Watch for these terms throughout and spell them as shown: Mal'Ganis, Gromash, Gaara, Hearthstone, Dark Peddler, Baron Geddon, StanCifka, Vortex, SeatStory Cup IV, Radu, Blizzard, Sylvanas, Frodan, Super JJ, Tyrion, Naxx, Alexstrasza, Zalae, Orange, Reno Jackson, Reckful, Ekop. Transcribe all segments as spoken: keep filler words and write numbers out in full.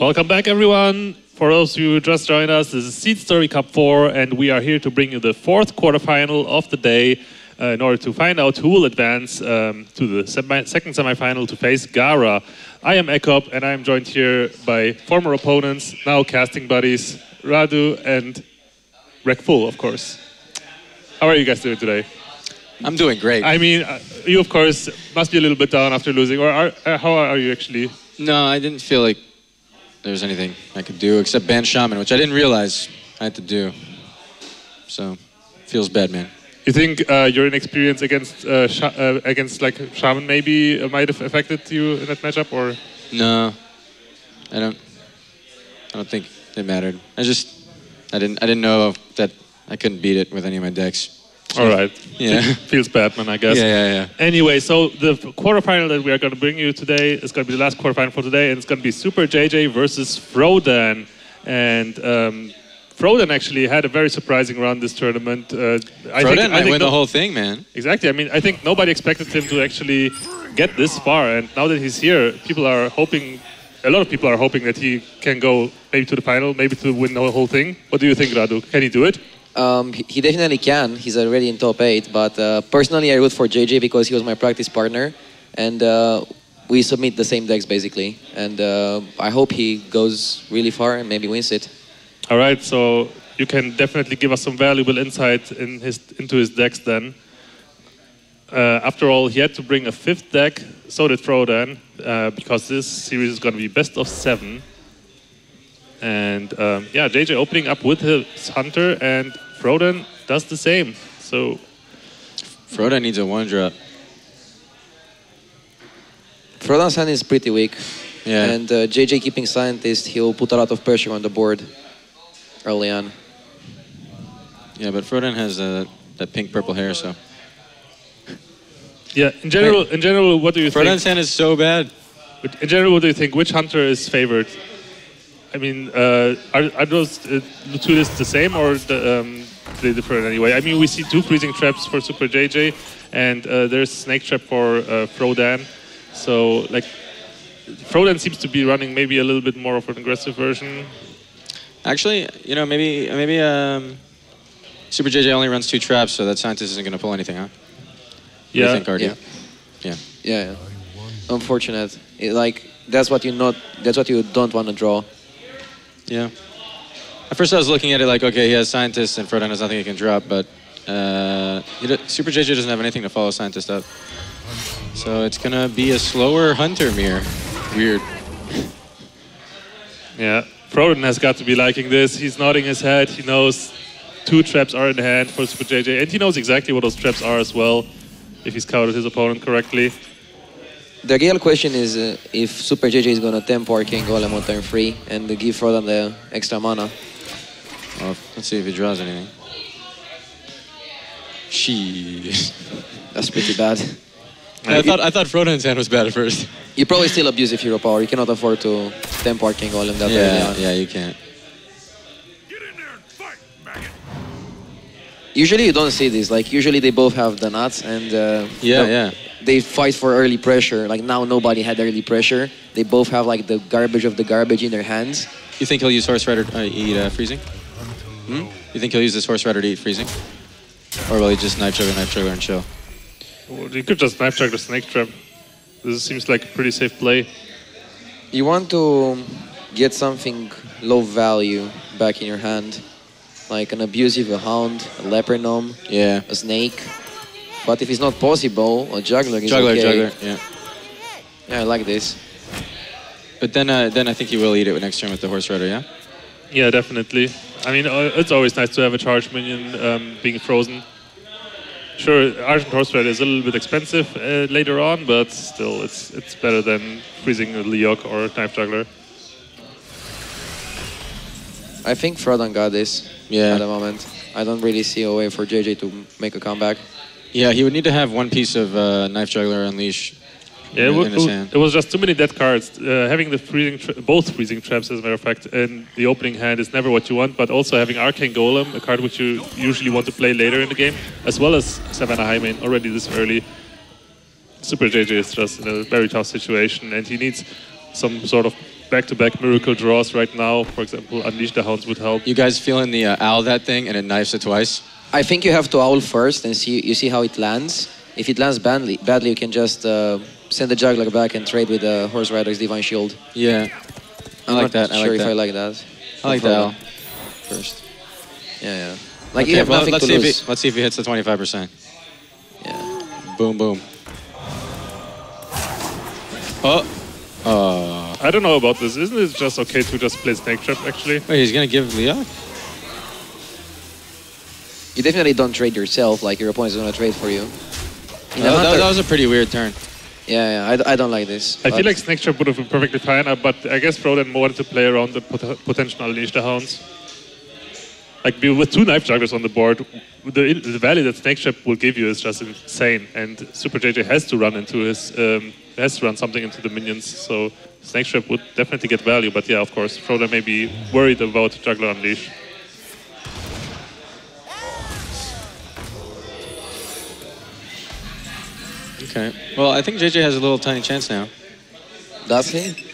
Welcome back, everyone. For those who just joined us, this is SeatStory Cup four, and we are here to bring you the fourth quarterfinal of the day uh, in order to find out who will advance um, to the semi second semifinal to face Gaara. I am Ekop, and I am joined here by former opponents, now casting buddies, Radu and Reckful, of course. How are you guys doing today? I'm doing great. I mean, you, of course, must be a little bit down after losing, or are, uh, how are you actually? No, I didn't feel like there's anything I could do except ban Shaman, which I didn't realize I had to do. So, feels bad, man. You think uh, your inexperience against uh, sh uh, against like Shaman maybe uh, might have affected you in that matchup, or? No, I don't. I don't think it mattered. I just I didn't I didn't know that I couldn't beat it with any of my decks. So, all right. Yeah. Feels bad, man, I guess. Yeah, yeah, yeah. Anyway, so the quarterfinal that we are going to bring you today is going to be the last quarterfinal for today, and it's going to be Super J J versus Frodan. And um, Frodan actually had a very surprising run this tournament. Uh, I Frodan think, might I think win no the whole thing, man. Exactly. I mean, I think nobody expected him to actually get this far, and now that he's here, people are hoping, a lot of people are hoping that he can go maybe to the final, maybe to win the whole thing. What do you think, Radu? Can he do it? Um, he definitely can. He's already in top eight, but uh, personally I root for J J because he was my practice partner, and uh, we submit the same decks basically, and uh, I hope he goes really far and maybe wins it. All right, so you can definitely give us some valuable insight in his, into his decks then. Uh, after all, he had to bring a fifth deck, so did Frodan, uh, because this series is going to be best of seven. And um, yeah, J J opening up with his Hunter, and Frodan does the same. So Frodan needs a one drop. Frodan's hand is pretty weak. Yeah. And uh, J J keeping Scientist, he'll put a lot of pressure on the board early on. Yeah, but Frodan has uh, that pink purple hair, so. Yeah, in general, in general, what do you think? Frodan's hand is so bad. In general, what do you think? Which Hunter is favored? I mean, uh, are, are those uh, two lists the same, or the, um, they differ in any way? I mean, we see two freezing traps for Super J J, and uh, there's snake trap for uh, Frodan. So, like, Frodan seems to be running maybe a little bit more of an aggressive version. Actually, you know, maybe maybe um, Super J J only runs two traps, so that Scientist isn't going to pull anything, huh? Yeah. What do you think, yeah. Yeah. Yeah. Yeah. Unfortunate. It, like, that's what you not. That's what you don't want to draw. Yeah. At first I was looking at it like, okay, he has Scientist and Frodan has nothing he can drop, but uh, Super J J doesn't have anything to follow Scientist up. So it's going to be a slower Hunter mirror. Weird. Yeah, Frodan has got to be liking this. He's nodding his head. He knows two traps are in hand for Super J J, and he knows exactly what those traps are as well, if he's counted his opponent correctly. The real question is uh, if Super J J is going to tempo our King Golem on turn three and give Frodan the extra mana. Well, let's see if he draws anything. Jeez. That's pretty bad. I, I, thought, I thought Frodan's hand was bad at first. You probably still abuse if you're a power. You cannot afford to tempo our King Golem that yeah, early on. Yeah, you can't. Get in there and fight, maggot. Usually you don't see this. Like, usually they both have the nuts and... Uh, yeah, the, yeah. They fight for early pressure. Like now, nobody had early pressure. They both have like the garbage of the garbage in their hands. You think he'll use Horse Rider to uh, eat uh, freezing? Hmm? You think he'll use this Horse Rider to eat freezing? Or will he just knife trigger, knife trigger, and chill? Well, you could just knife trigger the snake trap. This seems like a pretty safe play. You want to get something low value back in your hand, like an abusive, a hound, a leopard gnome, yeah, a snake. But if it's not possible, a juggler is juggler, okay. Juggler, yeah. Yeah, I like this. But then uh, then I think you will eat it next turn with the Horse Rider, yeah? Yeah, definitely. I mean, it's always nice to have a charge minion um, being frozen. Sure, Argent Horse Rider is a little bit expensive uh, later on, but still, it's it's better than freezing a Leok or a Knife Juggler. I think Frodan got this yeah. at the moment. I don't really see a way for J J to make a comeback. Yeah, he would need to have one piece of uh, Knife Juggler Unleash yeah, in, it would, in his hand. It was just too many dead cards. Uh, having the freezing tra both freezing traps, as a matter of fact, in the opening hand is never what you want, but also having Arcane Golem, a card which you usually want to play later in the game, as well as Savannah Highmane already this early. Super J J is just in a very tough situation, and he needs some sort of back-to-back miracle draws right now. For example, Unleash the Hounds would help. You guys feeling the uh, owl that thing and it knifes it twice? I think you have to owl first and see you see how it lands. If it lands badly, badly you can just uh, send the juggler back and trade with the uh, Horse Rider's Divine Shield. Yeah, I like that. I'm not sure if I like that. I like that owl first. Yeah, yeah. Like okay, you have well, nothing to see lose. If he, let's see if he hits the twenty-five percent. Yeah. Boom, boom. Oh. Uh. I don't know about this. Isn't it just okay to just play Snake Trap, actually? Wait, he's going to give Leah? You definitely don't trade yourself. Like, your opponent's going to trade for you. In uh, that, that was a pretty weird turn. Yeah, yeah I, I don't like this. I feel like Snake Trap would have been perfectly fine, but I guess Frodan wanted to play around the pot potential Unleash the Hounds. Like, with two Knife Jugglers on the board, the, the value that Snake Trap will give you is just insane. And Super J J has to run into his, um, has to run something into the minions. So Snake Trap would definitely get value. But yeah, of course, Frodan may be worried about Juggler Unleash. Okay. Well, I think J J has a little tiny chance now. Does he?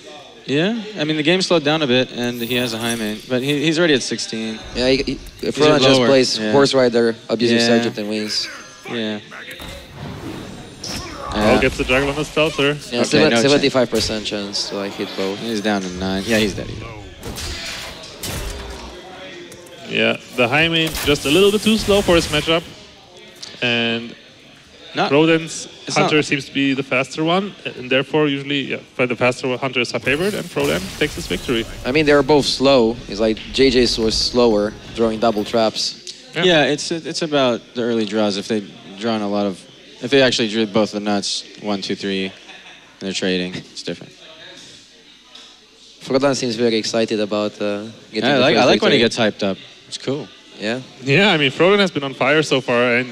Yeah, I mean the game slowed down a bit, and he has a high main, but he, he's already at sixteen. Yeah, he, he, Frodan just plays yeah. Horse Rider, Abusive yeah. Sergeant, and wins. Yeah. I'll uh, get the Juggler on the Stealther. Yeah, okay, no seventy-five percent chance to like hit both. He's down to nine. Yeah, he's dead. Either. Yeah, the high main just a little bit too slow for his matchup, and not, Frodan's Hunter not. seems to be the faster one, and therefore usually yeah, the faster Hunter is favored, and Frodan takes his victory. I mean, they're both slow. It's like J J's was slower, drawing double traps. Yeah, yeah it's it's about the early draws. If they've drawn a lot of, if they actually drew both the nuts, one, two, three, and they're trading, it's different. Frodan seems very excited about uh, getting yeah, I like, the first I like victory. When he gets hyped up. It's cool. Yeah. Yeah, I mean, Frodan has been on fire so far, and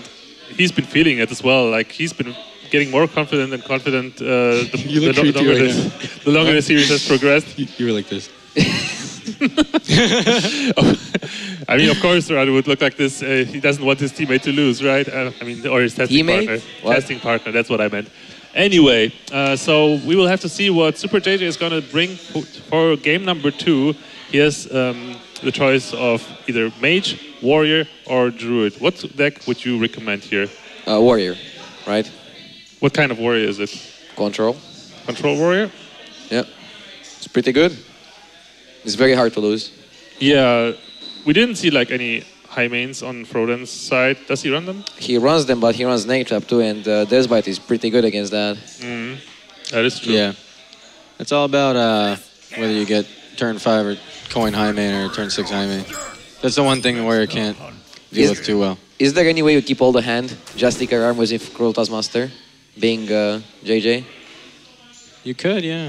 he's been feeling it as well. Like he's been getting more confident and confident uh, the, the, lo longer right this, the longer the series has progressed. You, you were like this. oh, I mean, of course, Radu would look like this. Uh, he doesn't want his teammate to lose, right? Uh, I mean, or his testing teammate? partner. What? Testing partner. That's what I meant. Anyway, uh, so we will have to see what Super J J is going to bring for game number two. He has um, the choice of either Mage, Warrior or Druid. What deck would you recommend here? Uh, warrior, right? What kind of Warrior is it? Control. Control Warrior? Yeah. It's pretty good. It's very hard to lose. Yeah. We didn't see like any high mains on Frodan's side. Does he run them? He runs them, but he runs Snake Trap too, and uh, Deathbite is pretty good against that. Mm-hmm. That is true. Yeah. It's all about uh, whether you get turn five or coin high main or turn six high main. That's the one thing the Warrior can't deal is, with too well. Is there any way you keep all the hand? Just stick your arm with Cruel Taskmaster, being uh, J J? You could, yeah.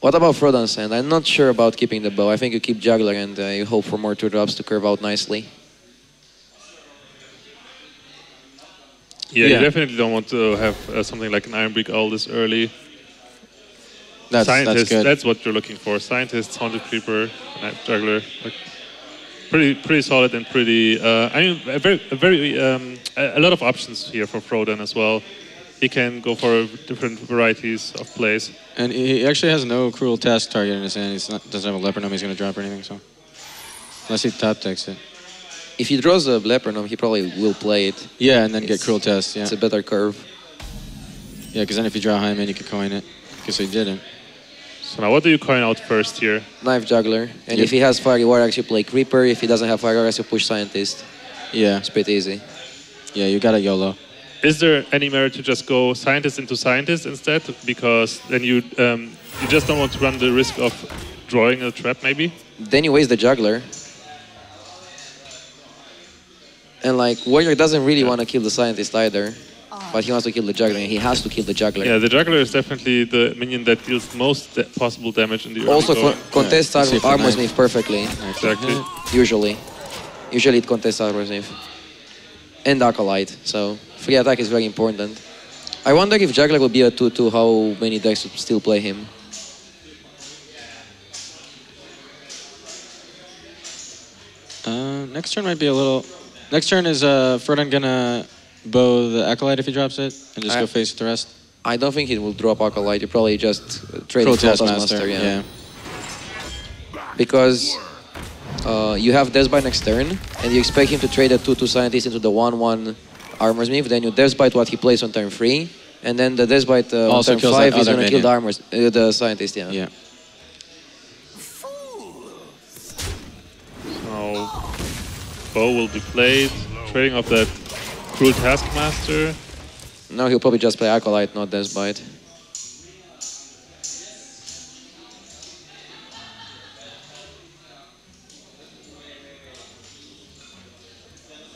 What about Frodan's hand? I'm not sure about keeping the bow. I think you keep Juggler and uh, you hope for more two drops to curve out nicely. Yeah, yeah. You definitely don't want to have uh, something like an Iron Brick all this early. That's, Scientist, that's, that's what you're looking for. Scientist, Haunted Creeper, Knife Juggler. Like, Pretty, pretty solid and pretty. Uh, I mean, a very, a very, um, a lot of options here for Frodan as well. He can go for different varieties of plays. And he actually has no Cruel Task target in his hand. He doesn't have a Leper Gnome he's going to drop or anything. So, unless he top decks it. If he draws a Leper Gnome, he probably will play it. Yeah, and then it's, get Cruel Task. Yeah, it's a better curve. Yeah, because then if you draw high man, you can coin it. Because he didn't. So now what do you coin out first here? Knife Juggler. And yep. if he has Fiery Warrior, you play Creeper. If he doesn't have Fiery Warrior, you push Scientist. Yeah. It's pretty easy. Yeah, you gotta YOLO. Is there any merit to just go Scientist into Scientist instead? Because then you um, you just don't want to run the risk of drawing a trap, maybe? Then you waste the Juggler. And like, Warrior doesn't really yeah. want to kill the Scientist either. But he wants to kill the Juggler, and he has to kill the Juggler. Yeah, the Juggler is definitely the minion that deals most da possible damage in the early Also, co contests yeah. Ar Armor Sniff perfectly. Exactly. Usually. Usually it contests Armor Sniff. And Acolyte, so free attack is very important. I wonder if Juggler will be a two two, how many decks would still play him. Uh, next turn might be a little... Next turn is uh, Frodan gonna... Bow the Acolyte if he drops it, and just I, go face the rest? I don't think he will drop Acolyte. You probably just uh, trade Cruel Taskmaster. Yeah. yeah. because uh, you have Death by next turn, and you expect him to trade a two two Scientist into the one one Armors move, then you Death Bite what he plays on turn three, and then the Death Bite uh, on turn five is going to kill the Armors, uh, the Scientist, yeah. yeah. So, Bow will be played, trading off that Cruel Taskmaster. No, he'll probably just play Acolyte, not Death Bite.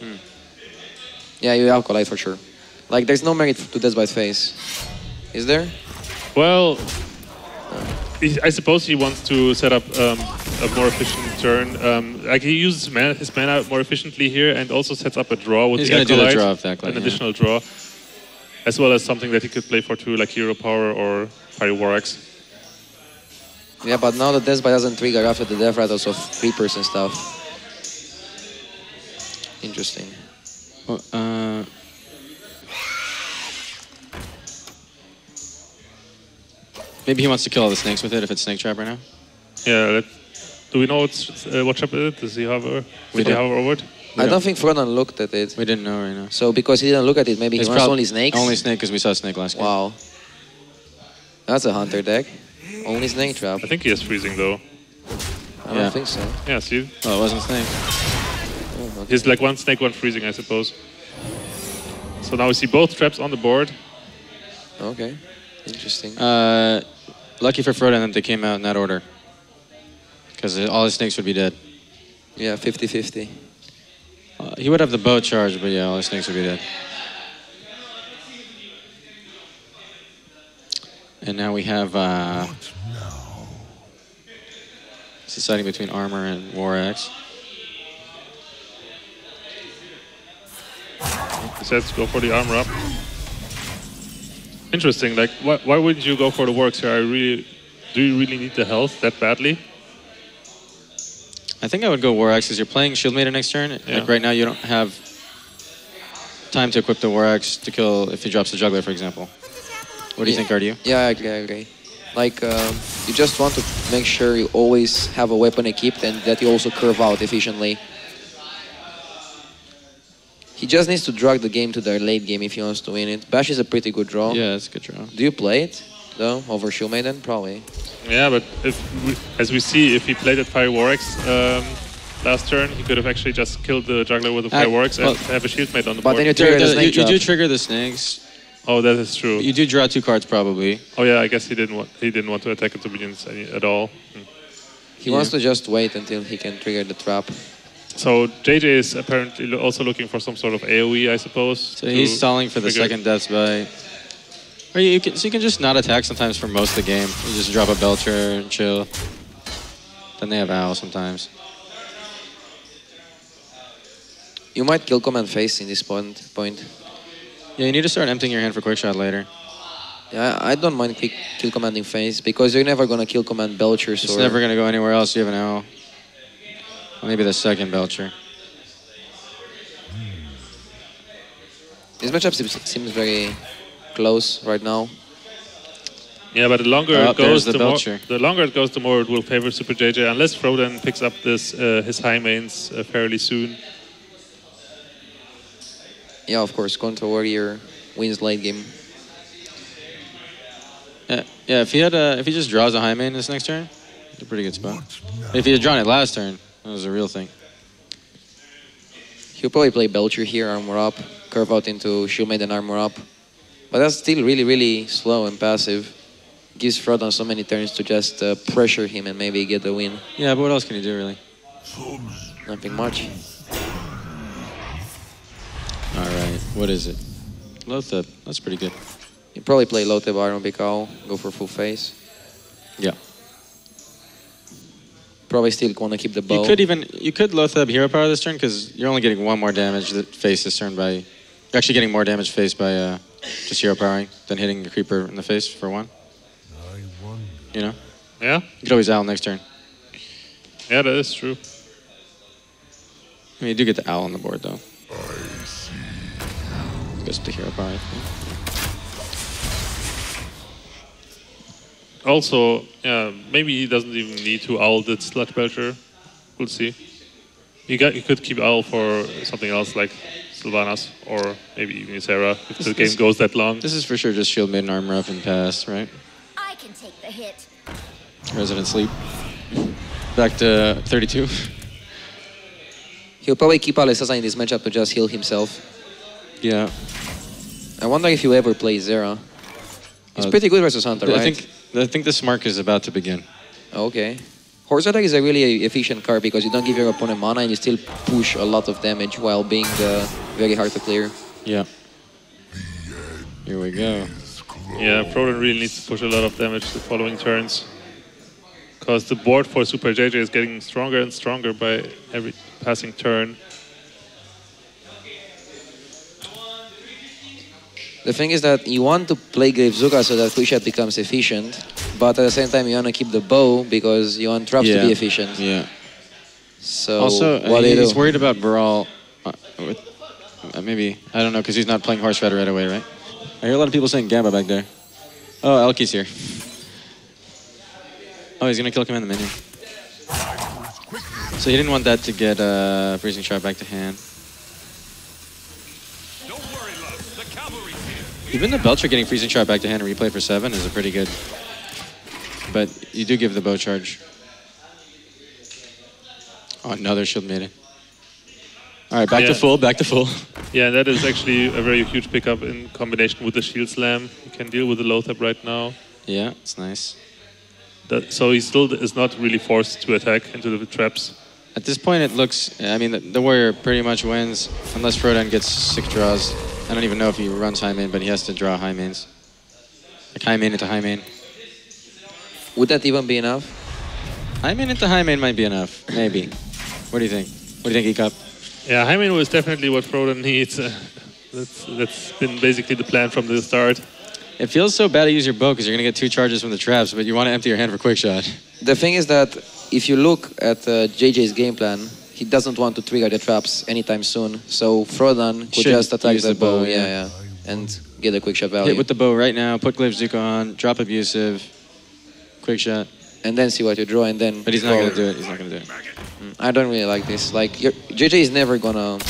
Hmm. Yeah, you Acolyte for sure. Like, there's no merit to Death Bite phase. Is there? Well, no. I suppose he wants to set up um, a more efficient turn. Um, like, he uses mana, his mana more efficiently here and also sets up a draw with He's the Acolyte. He's going to do a draw of the Acolyte, An yeah. additional draw. As well as something that he could play for two, like Hero Power or Pyrovorax. Yeah, but now the Death Bite doesn't trigger after the Death Rattles of Creepers and stuff. Interesting. Well, uh... Maybe he wants to kill all the snakes with it if it's Snake Trap right now. Yeah, do we know what's, uh, what trap it is? Does he hover? Did he hover over it? We I don't, don't think Frodan looked at it. We didn't know right now. So because he didn't look at it, maybe it's he wants only snakes? Only snake because we saw snake last game. Wow. That's a hunter deck. Only snake trap. I think he is freezing though. I yeah. don't think so. Yeah, see? Oh, it wasn't snake. Oh, okay. He's like one snake, one freezing, I suppose. So now we see both traps on the board. Okay. Interesting. Uh, lucky for Frodan that they came out in that order. Because all the snakes would be dead. Yeah, fifty fifty. Uh, he would have the bow charge, but yeah, all his snakes would be dead. And now we have uh, deciding between armor and war axe. He says go for the armor up. Interesting. Like, why, why wouldn't you go for the war axe here? I really, do you really need the health that badly? I think I would go War Axe because you're playing Shield Maiden next turn. Yeah. Like right now, you don't have time to equip the War Axe to kill if he drops the Juggler, for example. What do you yeah. think, Radu? Yeah, I agree. I agree. Like, um, you just want to make sure you always have a weapon equipped and that you also curve out efficiently. He just needs to drag the game to their late game if he wants to win it. Bash is a pretty good draw. Yeah, it's a good draw. Do you play it? No, over Shield Maiden, probably. Yeah, but if we, as we see, if he played at Pyrovorax um, last turn, he could have actually just killed the Juggler with the Pyrovorax well, and have a Shield Maiden on the but board. But then you trigger the snake you, you do trigger the snakes. Oh, that is true. You do draw two cards, probably. Oh yeah, I guess he didn't want he didn't want to attack into minions at all. Hmm. He yeah. wants to just wait until he can trigger the trap. So J J is apparently also looking for some sort of A O E, I suppose. So he's stalling for the figure. second Death Bite. Or you can, so you can just not attack sometimes for most of the game. You just drop a Belcher and chill. Then they have Owl sometimes. You might kill Command Face in this point. point. Yeah, you need to start emptying your hand for Quick Shot later. Yeah, I don't mind kill, kill Commanding Face because you're never going to kill Command Belcher. It's or never going to go anywhere else. You have an Owl. Well, maybe the second Belcher. This matchup seems, seems very... close right now. Yeah, but the longer oh, it goes, the, the, more, the longer it goes, the more it will favor Super J J, unless Frodan picks up this uh, his high mains uh, fairly soon. Yeah, of course, Contra Warrior wins late game. Yeah, yeah. If he had, a, if he just draws a high main this next turn, it's a pretty good spot. If he had drawn it last turn, that was a real thing. He'll probably play Belcher here, armor up, curve out into Shield Maiden, armor up. But that's still really, really slow and passive. Gives Frodan so many turns to just uh, pressure him and maybe get the win. Yeah, but what else can he do, really? Nothing much. All right, what is it? Lothab, that's pretty good. You probably play Lothab, Iron Bical, go for full face. Yeah. Probably still want to keep the bow. You could even, you could Lothab Hero Power this turn because you're only getting one more damage that face this turn by, you're actually getting more damage face by, uh, just hero powering, then hitting the creeper in the face for one. You know? Yeah. You could always owl next turn. Yeah, that is true. I mean, you do get the owl on the board, though. Goes to hero power. Also, yeah, maybe he doesn't even need to owl that sludge belcher. We'll see. You got you could keep owl for something else like Sylvanas or maybe even Sarah if this, the game this, goes that long. This is for sure just shield mid and armor up and pass, right? I can take the hit. Resident sleep. Back to thirty-two. He'll probably keep Alessandra in this matchup to just heal himself. Yeah. I wonder if he'll ever play Zera. He's uh, pretty good versus Hunter, right? I think I think this mark is about to begin. Okay. Horse Attack is a really efficient card because you don't give your opponent mana and you still push a lot of damage while being uh, very hard to clear. Yeah. Here we go. Yeah, Frodan really needs to push a lot of damage the following turns. Because the board for Super J J is getting stronger and stronger by every passing turn. The thing is that you want to play Gravezuka so that push-out becomes efficient, but at the same time you want to keep the bow because you want traps yeah. to be efficient. Yeah. So also, what uh, he's worried about Baral. Uh, uh, maybe, I don't know, because he's not playing Horse Rider right away, right? I hear a lot of people saying Gamba back there. Oh, Elki's here. Oh, he's going to kill Command the Minion. So he didn't want that to get uh, Freezing Shot back to hand. Even the Belcher getting Freezing Shot back to hand and replay for seven is a pretty good... But you do give the bow charge. Oh, another Shield Maiden. All right, back yeah. to full, back to full. Yeah, that is actually a very huge pickup in combination with the Shield Slam. You can deal with the Lothab right now. Yeah, it's nice. That, so he still is not really forced to attack into the traps. At this point it looks, I mean, the, the warrior pretty much wins, unless Frodan gets sick draws. I don't even know if he runs high main, but he has to draw high mains. Like high main into high main. Would that even be enough? High main into high main might be enough, maybe. What do you think? What do you think, Ekop? Yeah, high main was definitely what Frodan needs. that's, that's been basically the plan from the start. It feels so bad to use your bow because you're going to get two charges from the traps, but you want to empty your hand for quick shot. The thing is that if you look at uh, J J's game plan, he doesn't want to trigger the traps anytime soon. So Frodan could Should just attack the, the bow, bow yeah. yeah, yeah, and get a quick shot value. Hit with the bow right now, put Gravezuka on, drop abusive, quick shot. And then see what you draw and then... But he's not going to do it, he's not going to do it. Mm. I don't really like this. Like, you're, J J is never going to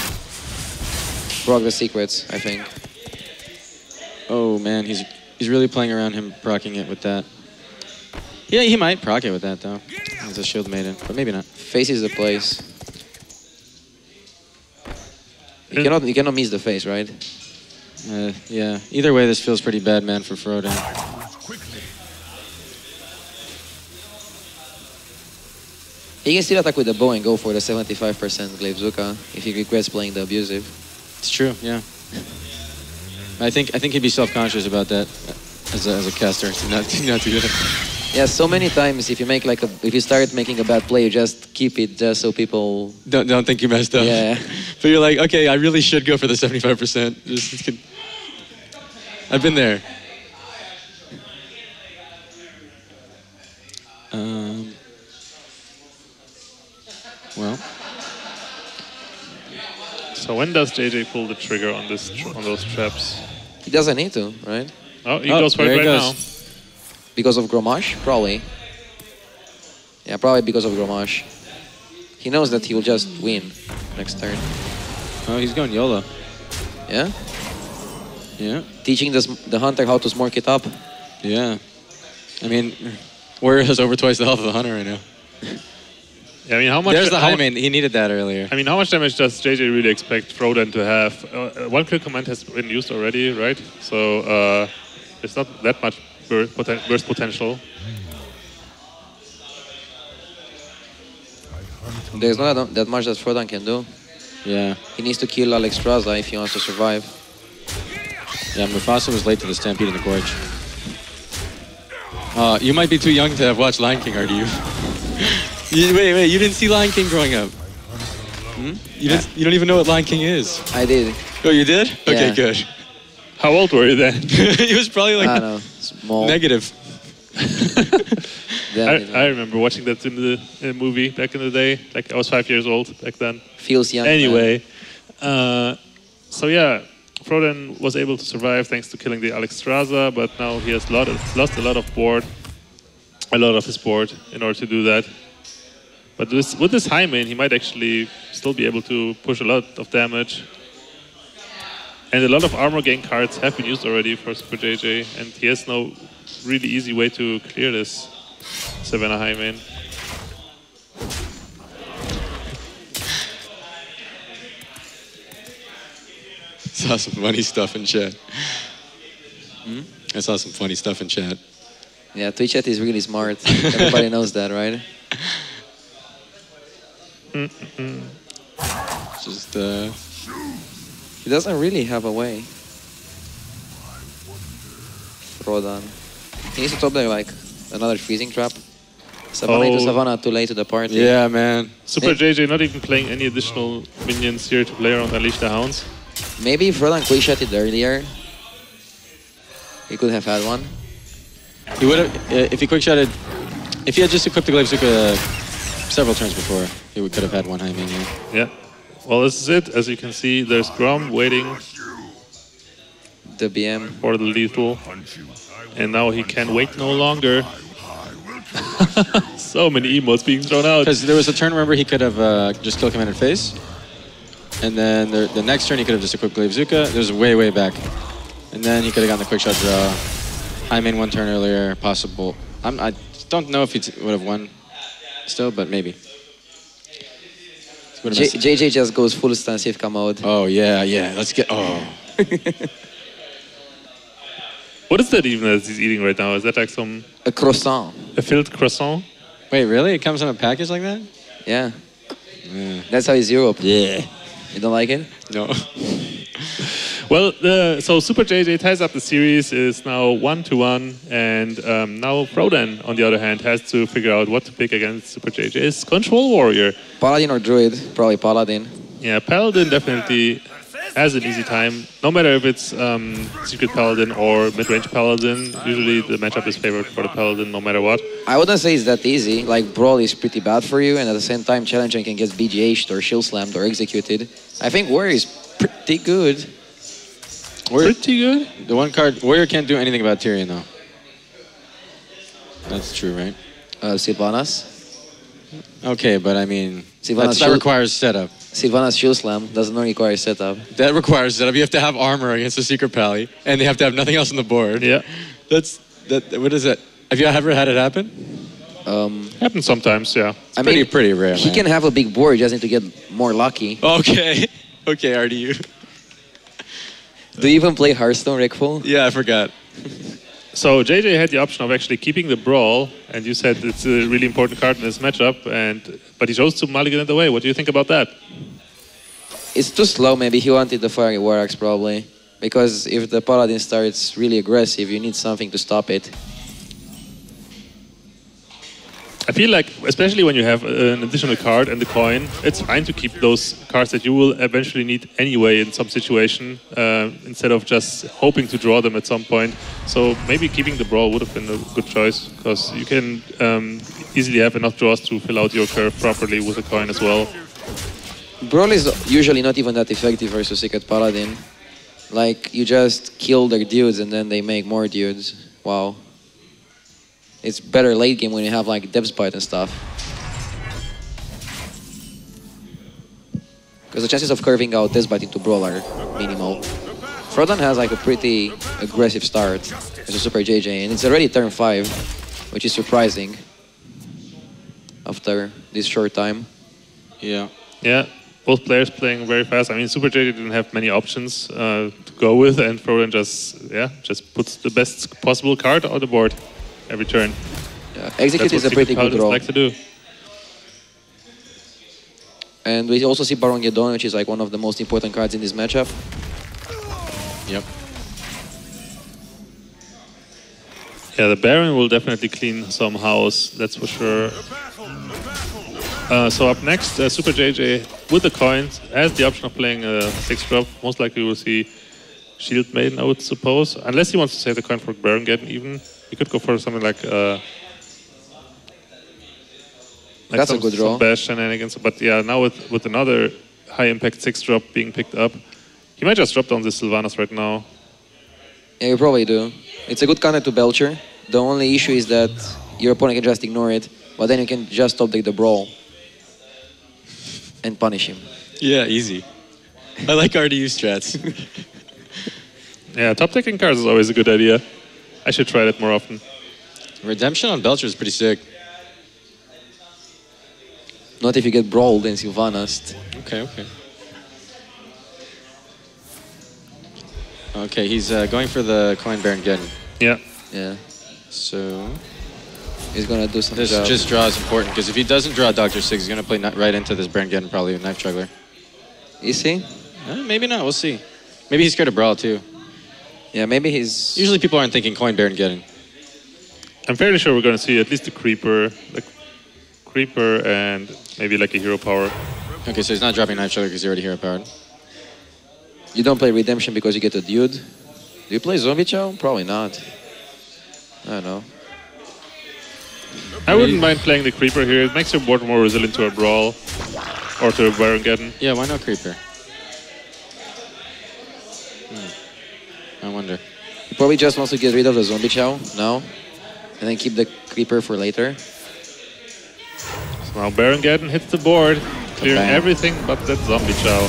proc the secrets, I think. Oh man, he's he's really playing around him proccing it with that. Yeah, he might proc it with that though. He's a shield maiden, but maybe not. Face is the place. You cannot you cannot miss the face, right? Uh, yeah. Either way, this feels pretty bad, man, for Frodan. He can still attack with the bow and go for the seventy-five percent Gravezuka if he regrets playing the abusive. It's true, yeah. I think I think he'd be self-conscious about that as a, as a caster to not to not do that. Yeah, so many times if you make like a, if you start making a bad play, you just keep it just so people don't don't think you messed up. Yeah, but you're like, okay, I really should go for the seventy-five percent. Just, I've been there. Um. Well. So when does J J pull the trigger on this on those traps? He doesn't need to, right? Oh, he oh, goes for it right goes. now. Because of Gromash? Probably. Yeah, probably because of Gromash. He knows that he will just win next turn. Oh, he's going YOLO. Yeah? Yeah. Teaching this, the hunter how to smork it up. Yeah. I mean, Warrior has over twice the health of the hunter right now. I mean, how much? There's the high main. He needed that earlier. I mean, how much damage does J J really expect Frodan to have? Uh, one clear command has been used already, right? So uh, it's not that much burst, poten burst potential. There's not that much that Frodan can do. Yeah. He needs to kill Alexstrasza if he wants to survive. Yeah, Mufasa was late to the stampede in the gorge. Uh, you might be too young to have watched Lion King, aren't you? You, wait, wait, you didn't see Lion King growing up? Hmm? You, yeah. didn't, you don't even know what Lion King is. I did. Oh, you did? Okay, yeah. Good. How old were you then? He was probably like... I don't know. Small. Negative. I, I remember watching that in the, in the movie back in the day. Like, I was five years old back then. Feels young. Anyway. Uh, so yeah, Frodan was able to survive thanks to killing the Alexstrasza, but now he has lot of, lost a lot of board. a lot of his board in order to do that. But this, with this high main, he might actually still be able to push a lot of damage. And a lot of armor gain cards have been used already for Super J J, and he has no really easy way to clear this Savannah high main. I saw some funny stuff in chat. Hmm? I saw some funny stuff in chat. Yeah, Twitch chat is really smart. Everybody knows that, right? Mm-mm. Just, uh... he doesn't really have a way. Frodan. He needs to top there, like, another freezing trap. Savannah oh. to Savannah, too late to the party. Yeah, man. Super yeah. J J not even playing any additional minions here to play around Unleash the Hounds. Maybe if Frodan quick shot it earlier, he could have had one. He would have, if he quick shot it, if he had just equipped the Glaivezuka uh, several turns before, he would, could have had one high main here. Yeah. Well, this is it. As you can see, there's Grom waiting. The B M. For the lethal. And now he can wait no longer. So many emotes being thrown out. Because there was a turn, remember, he could have uh, just kill commanded face. And then the, the next turn, he could have just equipped Glaivezuka. There's way, way back. And then he could have gotten the quick shot draw. High main one turn earlier, possible. I'm, I don't know if he would have won still, but maybe. J J just goes full StanCifka mode. Oh, yeah, yeah. Let's get. Oh. What is that even that he's eating right now? Is that like some. A croissant. A filled croissant? Wait, really? It comes in a package like that? Yeah. yeah. That's how he's Europe. Yeah. You don't like it? No. Well, uh, so Super J J ties up the series, is now one to one, and um, now Frodan, on the other hand, has to figure out what to pick against Super J J's Control Warrior. Paladin or Druid? Probably Paladin. Yeah, Paladin definitely has an easy time. No matter if it's um, Secret Paladin or mid-range Paladin, usually the matchup is favored for the Paladin no matter what. I wouldn't say it's that easy. Like, Brawl is pretty bad for you, and at the same time, Challenger can get B G H'd or Shield Slammed or Executed. I think Warrior is pretty good. Warrior, pretty good? The one card, Warrior can't do anything about Tyrion though. That's true, right? Uh, Sylvanas? Okay, but I mean, Sylvanas that requires setup. Sylvanas Shield Slam doesn't require setup. That requires setup. You have to have armor against a Secret Pally, and they have to have nothing else on the board. Yeah. That's, that, what is that? Have you ever had it happen? Um, Happens sometimes, yeah. It's I pretty, mean, pretty rare. He man. can have a big board, you just need to get more lucky. Okay. Okay, R D U. Do you even play Hearthstone, Reckful? Yeah, I forgot. So J J had the option of actually keeping the Brawl, and you said it's a really important card in this matchup, and but he chose to mulligan it away. What do you think about that? It's too slow, maybe. He wanted the Fiery War Axe, probably. Because if the Paladin starts really aggressive, you need something to stop it. I feel like, especially when you have an additional card and the coin, it's fine to keep those cards that you will eventually need anyway in some situation, uh, instead of just hoping to draw them at some point. So maybe keeping the Brawl would have been a good choice, because you can um, easily have enough draws to fill out your curve properly with a coin as well. Brawl is usually not even that effective versus Secret Paladin. Like, you just kill their dudes and then they make more dudes. Wow. It's better late game when you have like Depth Bite and stuff. Because the chances of curving out Depth Bite into Brawl are minimal. Frodan has like a pretty aggressive start as a Super J J, and it's already turn five, which is surprising after this short time. Yeah. Yeah. Both players playing very fast. I mean, Super J J didn't have many options uh, to go with, and Frodan just yeah just puts the best possible card on the board. Every turn. Yeah, execute is a pretty good role. Like to do. And we also see Baron Yedon, which is like one of the most important cards in this matchup. Yep. Yeah, the Baron will definitely clean some house, that's for sure. Uh, so up next, uh, Super J J with the coins has the option of playing a six drop. Most likely we'll see Shield Maiden, I would suppose. Unless he wants to save the coin for Baron Geddon even. You could go for something like, uh, like That's some, a good draw. some bash shenanigans. But yeah, now with, with another high-impact six drop being picked up, he might just drop down the Sylvanas right now. Yeah, you probably do. It's a good counter to Belcher. The only issue is that your opponent can just ignore it, but then you can just top deck the brawl and punish him. Yeah, easy. I like R D U strats. Yeah, top decking cards is always a good idea. I should try that more often. Redemption on Belcher is pretty sick. Not if you get brawled and Sylvana'd. Okay, okay. Okay, he's uh, going for the coin Baron Geddon. Yeah. Yeah. So he's gonna do something. This job. Just draw is important because if he doesn't draw Doctor Six, he's gonna play right into this Baron Geddon, probably a Knife Juggler. You see? Uh, maybe not. We'll see. Maybe he's scared of Brawl too. Yeah, maybe he's. Usually people aren't thinking coin Baron Geddon. I'm fairly sure we're gonna see at least a creeper, like creeper, and maybe like a hero power. Okay, so he's not dropping Knife Juggler because he already hero powered. You don't play Redemption because you get a dude. Do you play Zombie Chow? Probably not. I don't know. I wouldn't mind playing the Creeper here. It makes your board more resilient to a Brawl or to a Baron Geddon. Yeah, why not Creeper? Hmm. I wonder. He probably just wants to get rid of the Zombie Chow now and then keep the Creeper for later. So now Baron Geddon hits the board, clearing okay. everything but that Zombie Chow.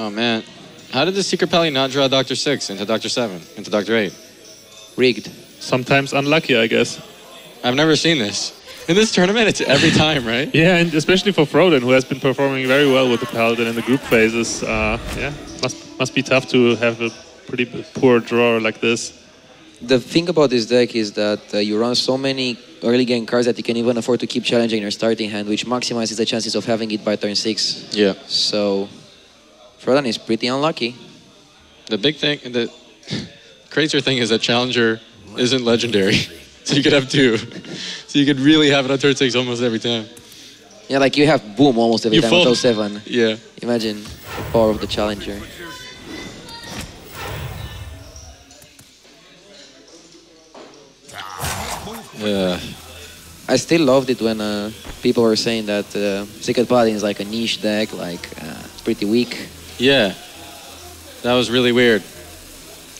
Oh man, how did the Secret Pally not draw Doctor Six into Doctor Seven, into Doctor Eight? Rigged. Sometimes unlucky, I guess. I've never seen this. In this tournament, it's every time, right? Yeah, and especially for Frodan, who has been performing very well with the Paladin in the group phases. Uh, yeah, must, must be tough to have a pretty poor draw like this. The thing about this deck is that uh, you run so many early game cards that you can even afford to keep challenging your starting hand, which maximizes the chances of having it by turn six. Yeah. So Frodan is pretty unlucky. The big thing, the crazier thing is that Challenger isn't legendary. So you could have two. So you could really have it on turn six almost every time. Yeah, like you have boom almost every you time on seven. Yeah. Imagine the power of the Challenger. Yeah. I still loved it when uh, people were saying that uh, Secret Paladin is like a niche deck, like uh, pretty weak. Yeah, that was really weird.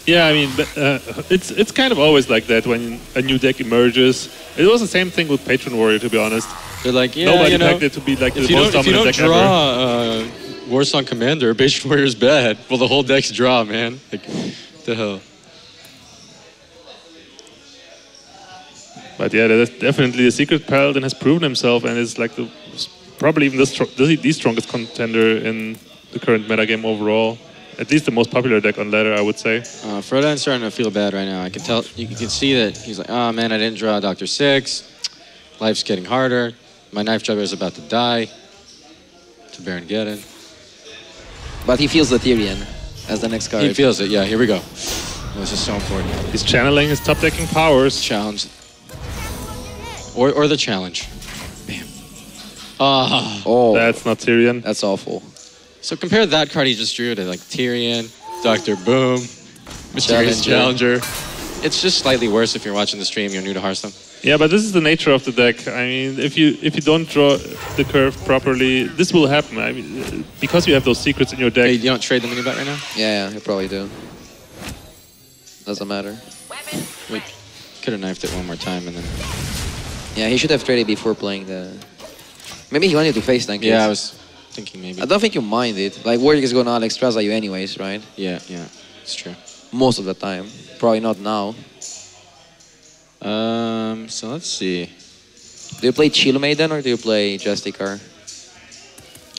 Yeah, I mean, uh, it's it's kind of always like that when a new deck emerges. It was the same thing with Patron Warrior, to be honest. They're like, yeah, nobody you know, expected to be like the most dominant deck ever. If you don't, if you don't draw uh, Warsong Commander, Patron Warrior's bad. Well, the whole deck's draw, man. Like, what the hell. But yeah, that's definitely the Secret Paladin has proven himself, and is like the probably even the, stro the strongest contender in the current metagame overall. At least the most popular deck on ladder, I would say. Uh, Frodan's starting to feel bad right now. I can tell. You can see that he's like, oh man, I didn't draw Doctor Six. Life's getting harder. My Knife Juggler is about to die. To Baron Geddon. But he feels the Tyrion as the next card. He feels it. Yeah, here we go. This is so important. He's channeling his top decking powers. Challenge. Or, or the challenge. Bam. Oh, oh. That's not Tyrion. That's awful. So compare that card he just drew to like Tyrion, Doctor Boom, Mysterious Challenger. Challenger. It's just slightly worse if you're watching the stream, you're new to Hearthstone. Yeah, but this is the nature of the deck. I mean, if you if you don't draw the curve properly, this will happen. I mean, because you have those secrets in your deck. Hey, you don't trade them in your bet right now? Yeah, yeah, you probably do. Doesn't matter. We could have knifed it one more time and then. Yeah, he should have traded before playing the. Maybe he wanted to face tank. Yeah, I was thinking maybe. I don't think you mind it. Like, Warwick is going to Alex Straza you anyways, right? Yeah, yeah, it's true. Most of the time. Probably not now. Um, so let's see. Do you play Chill Maiden or do you play Justicar?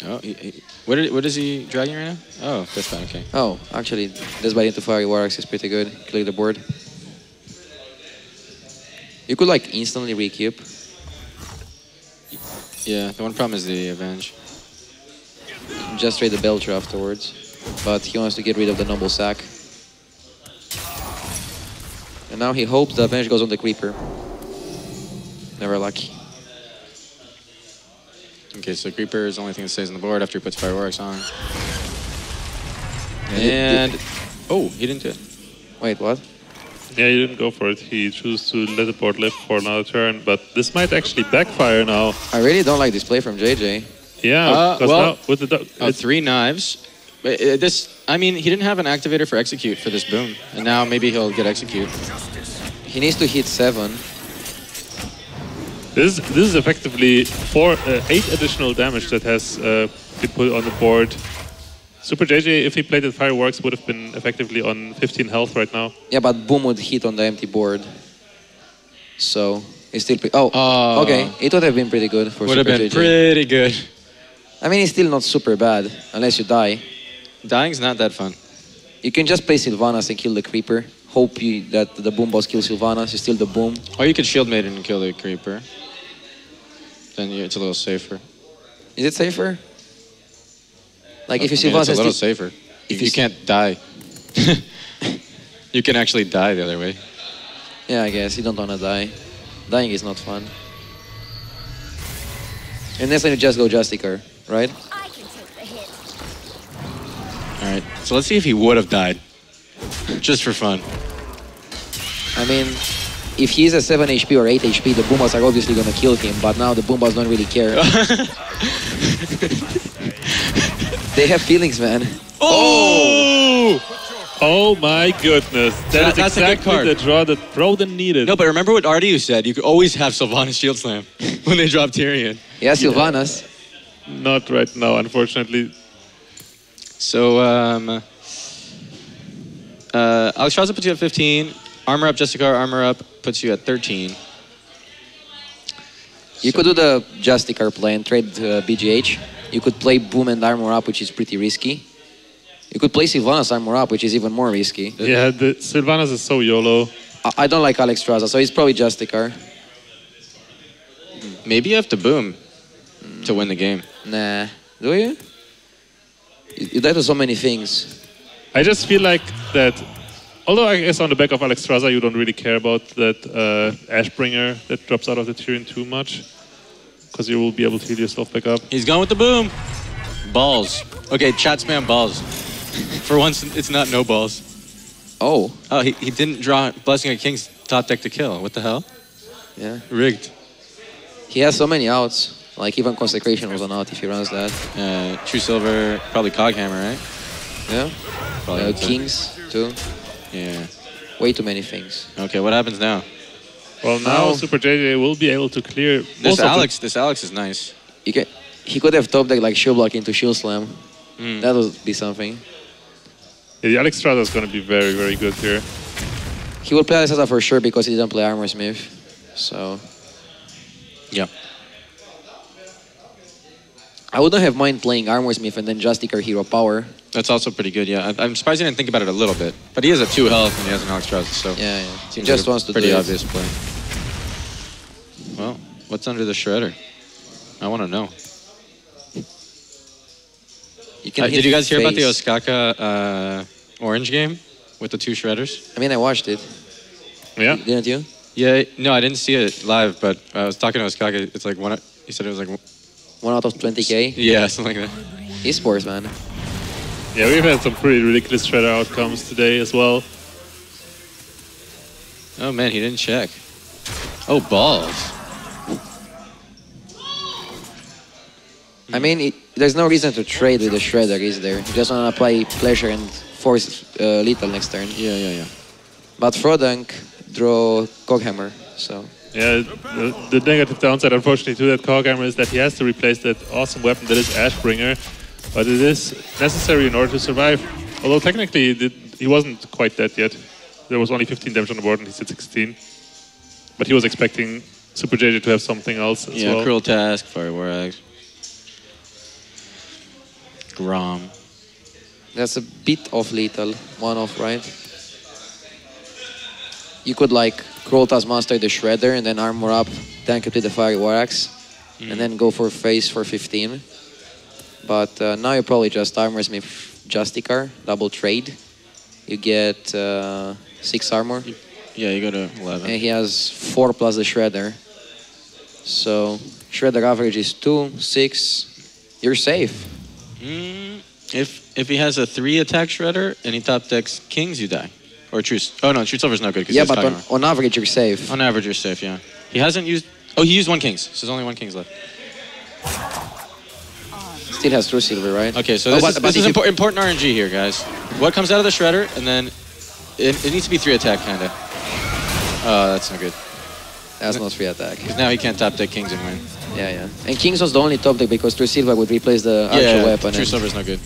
Oh, he, he, what, are, what is he dragging right now? Oh, that's bad, okay. Oh, actually, this bite into Fiery Warwick is pretty good. Clear the board. You could like instantly recoup. Yeah, the one problem is the Avenge. Just trade the Belcher afterwards. But he wants to get rid of the Noble Sack. And now he hopes the Avenge goes on the Creeper. Never lucky. Okay, so Creeper is the only thing that stays on the board after he puts Fireworks on. And oh, he didn't do it. Wait, what? Yeah, he didn't go for it. He chose to let the board live for another turn, but this might actually backfire now. I really don't like this play from J J. Yeah, uh, well, now with the uh, three knives. This, I mean, he didn't have an activator for execute for this boom, and now maybe he'll get execute. He needs to hit seven. This this is effectively four uh, eight additional damage that has uh, been put on the board. Super J J, if he played at Fireworks, would have been effectively on fifteen health right now. Yeah, but Boom would hit on the empty board. So it's still pre oh uh, okay. It would have been pretty good for Super J J. Would have been pretty good. I mean, it's still not super bad unless you die. Dying's not that fun. You can just play Sylvanas and kill the Creeper. Hope you, that the Boom boss kills Sylvanas. You steal the Boom. Or you could Shield Maiden and kill the Creeper. Then it's a little safer. Is it safer? Like if you Sylvanas, it's a little safer. If you, you can't die. You can actually die the other way. Yeah, I guess you don't want to die. Dying is not fun. And next time you just go Justicar, right? I can take the hit. All right. So let's see if he would have died. Just for fun. I mean, if he's a seven H P or eight H P, the Boombas are obviously going to kill him, but now the Boombas don't really care. They have feelings, man. Oh! Oh my goodness. That, that is exactly the draw that Frodan needed. No, but remember what Artiu said. You could always have Sylvanas Shield Slam when they drop Tyrion. Yeah, Sylvanas. Yeah. Not right now, unfortunately. So, um... Uh, Alex Straza puts you at fifteen. Armor up, Justicar, armor up puts you at thirteen. You so. could do the Justicar play and trade uh, B G H. You could play Boom and armor up, which is pretty risky. You could play Sylvanas armor up, which is even more risky. Yeah, the Sylvanas is so YOLO. I, I don't like Alex Straza, so he's probably Justicar. Maybe you have to Boom mm. to win the game. Nah, do you? You, you die to so many things. I just feel like that, although I guess on the back of Alex Straza you don't really care about that uh, Ashbringer that drops out of the Tyrion too much, because you will be able to heal yourself back up. He's gone with the Boom. Balls. Okay, chat spam balls. For once, it's not no balls. Oh. Oh, he, he didn't draw Blessing of Kings top deck to kill. What the hell? Yeah. Rigged. He has so many outs. Like even Consecration was an out if he runs that. Uh, True Silver, probably Coghammer, right? Yeah. Uh, kings, too. Yeah. Way too many things. Okay, what happens now? Well, now oh. Super J J will be able to clear... This Alex, this Alex is nice. You can, he could have top deck like Shield Block into Shield Slam. Mm. That would be something. Yeah, the Alex Straza is going to be very, very good here. He will play Alex Straza for sure because he didn't play Armor Smith. So... Yeah. I wouldn't have mind playing Armor Smith and then Justicar Hero Power. That's also pretty good, yeah. I'm surprised he didn't think about it a little bit. But he has a two health and he has an Alex Straza, so... Yeah, yeah. He just like wants to pretty do Pretty obvious it. play. Well, what's under the Shredder? I want to know. You can uh, did you guys hear face. about the Osaka uh, Orange game with the two Shredders? I mean, I watched it. Yeah? You, didn't you? Yeah, no, I didn't see it live, but I was talking to Osaka. It's like one... He said it was like... One out of twenty K? Yeah, something like that. Esports, man. Yeah, we've had some pretty ridiculous shredder outcomes today as well. Oh man, he didn't check. Oh, balls. I mean, it, there's no reason to trade with the shredder, is there? You just want to apply Pleasure and force uh, Lethal next turn. Yeah, yeah, yeah. But Frodan draw Coghammer, so... Yeah, the, the negative downside, unfortunately, to that Coghammer is that he has to replace that awesome weapon that is Ashbringer, but it is necessary in order to survive. Although technically, it, he wasn't quite dead yet. There was only fifteen damage on the board and he said sixteen. But he was expecting Super J J to have something else as yeah, well. Yeah, Cruel Task, Fireworks, Grom. That's a bit off lethal, one off, right? You could like Cruel Task Master the Shredder and then armor up, tank it with the Fiery War Axe, mm. and then go for face for fifteen. But uh, now you probably just armor Smith Justicar, double trade. You get uh, six armor. Yeah, you go to eleven. And he has four plus the Shredder. So Shredder average is two, six. You're safe. Mm, if if he has a three attack Shredder and he top decks Kings, you die. Or True... Oh, no, True Silver's not good. Yeah, but on, on average, you're safe. On average, you're safe, yeah. He hasn't used... Oh, he used one Kings. So there's only one Kings left. Still has True Silver, right? Okay, so this oh, but, is, but this is impor important R N G here, guys. What comes out of the Shredder, and then... It, it needs to be three attack, kinda. Oh, that's not good. That's not free attack. Because now he can't top deck Kings and win. Yeah, yeah. And Kings was the only top deck because Trusilva would replace the Archer yeah, weapon. Yeah, Trusilva's not good.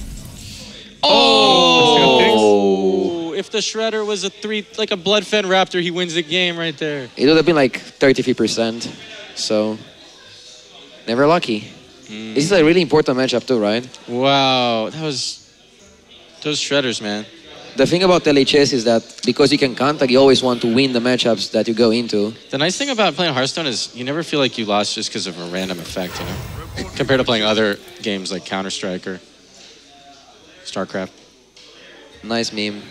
Oh! oh! If the Shredder was a three, like a Bloodfen Raptor, he wins the game right there. It would have been like thirty-three percent. So, never lucky. Mm. This is a really important matchup too, right? Wow, that was... Those Shredders, man. The thing about L H S is that because you can contact, you always want to win the matchups that you go into. The nice thing about playing Hearthstone is you never feel like you lost just because of a random effect, you know? Compared to playing other games like Counter-Strike or StarCraft. Nice meme.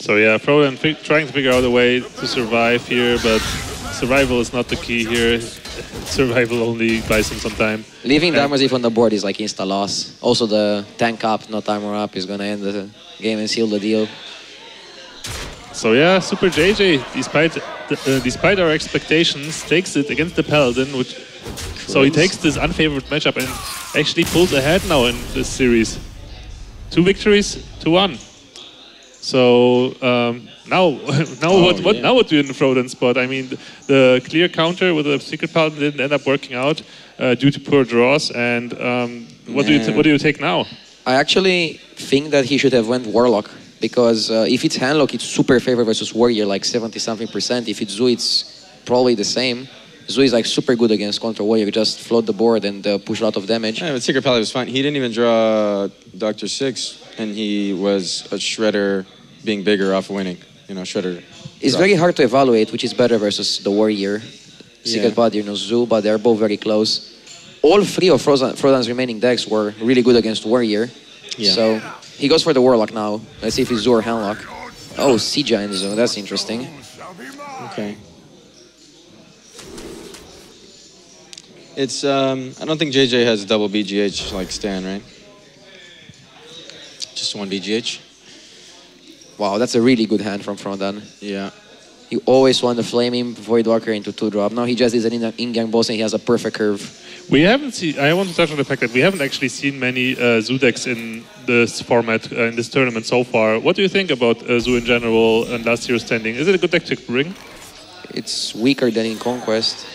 So yeah, Frodan trying to figure out a way to survive here, but survival is not the key here. Survival only buys him some time. Leaving Damor Thief on the board is like insta-loss. Also the tank up, not armor up, is going to end the game and seal the deal. So yeah, Super J J, despite the, uh, despite our expectations, takes it against the Paladin, which Cruise. So he takes this unfavored matchup and actually pulls ahead now in this series. Two victories, two one. So um, now, now oh, what? What yeah. now? What do you in Frodan's spot? I mean, the clear counter with the Secret Paladin didn't end up working out uh, due to poor draws. And um, what nah. do you what do you take now? I actually think that he should have went Warlock because uh, if it's Handlock, it's super favor versus Warrior, like seventy something percent. If it's Zhu, it's probably the same. Zhu is like super good against Control Warrior. You just float the board and uh, push a lot of damage. Yeah, but Secret Paladin was fine. He didn't even draw Doctor Six, and he was a Shredder being bigger off winning. You know, Shredder. It's draw. very hard to evaluate which is better versus the Warrior. Secret yeah. Paladin or Zhu, but they're both very close. All three of Frodan, Frodan's remaining decks were really good against Warrior. Yeah. So he goes for the Warlock now. Let's see if it's Zhu or Handlock. Oh, Sija and Zhu. That's interesting. Okay. It's, um, I don't think J J has double B G H like Stan, right? Just one B G H. Wow, that's a really good hand from Frodan. Yeah. You always want to flame him, Void Walker into two drop. Now he just is an in-gang boss and he has a perfect curve. We haven't seen, I want to touch on the fact that we haven't actually seen many uh, Zhu decks in this format, uh, in this tournament so far. What do you think about uh, Zhu in general and last year's standing? Is it a good deck to bring? It's weaker than in Conquest.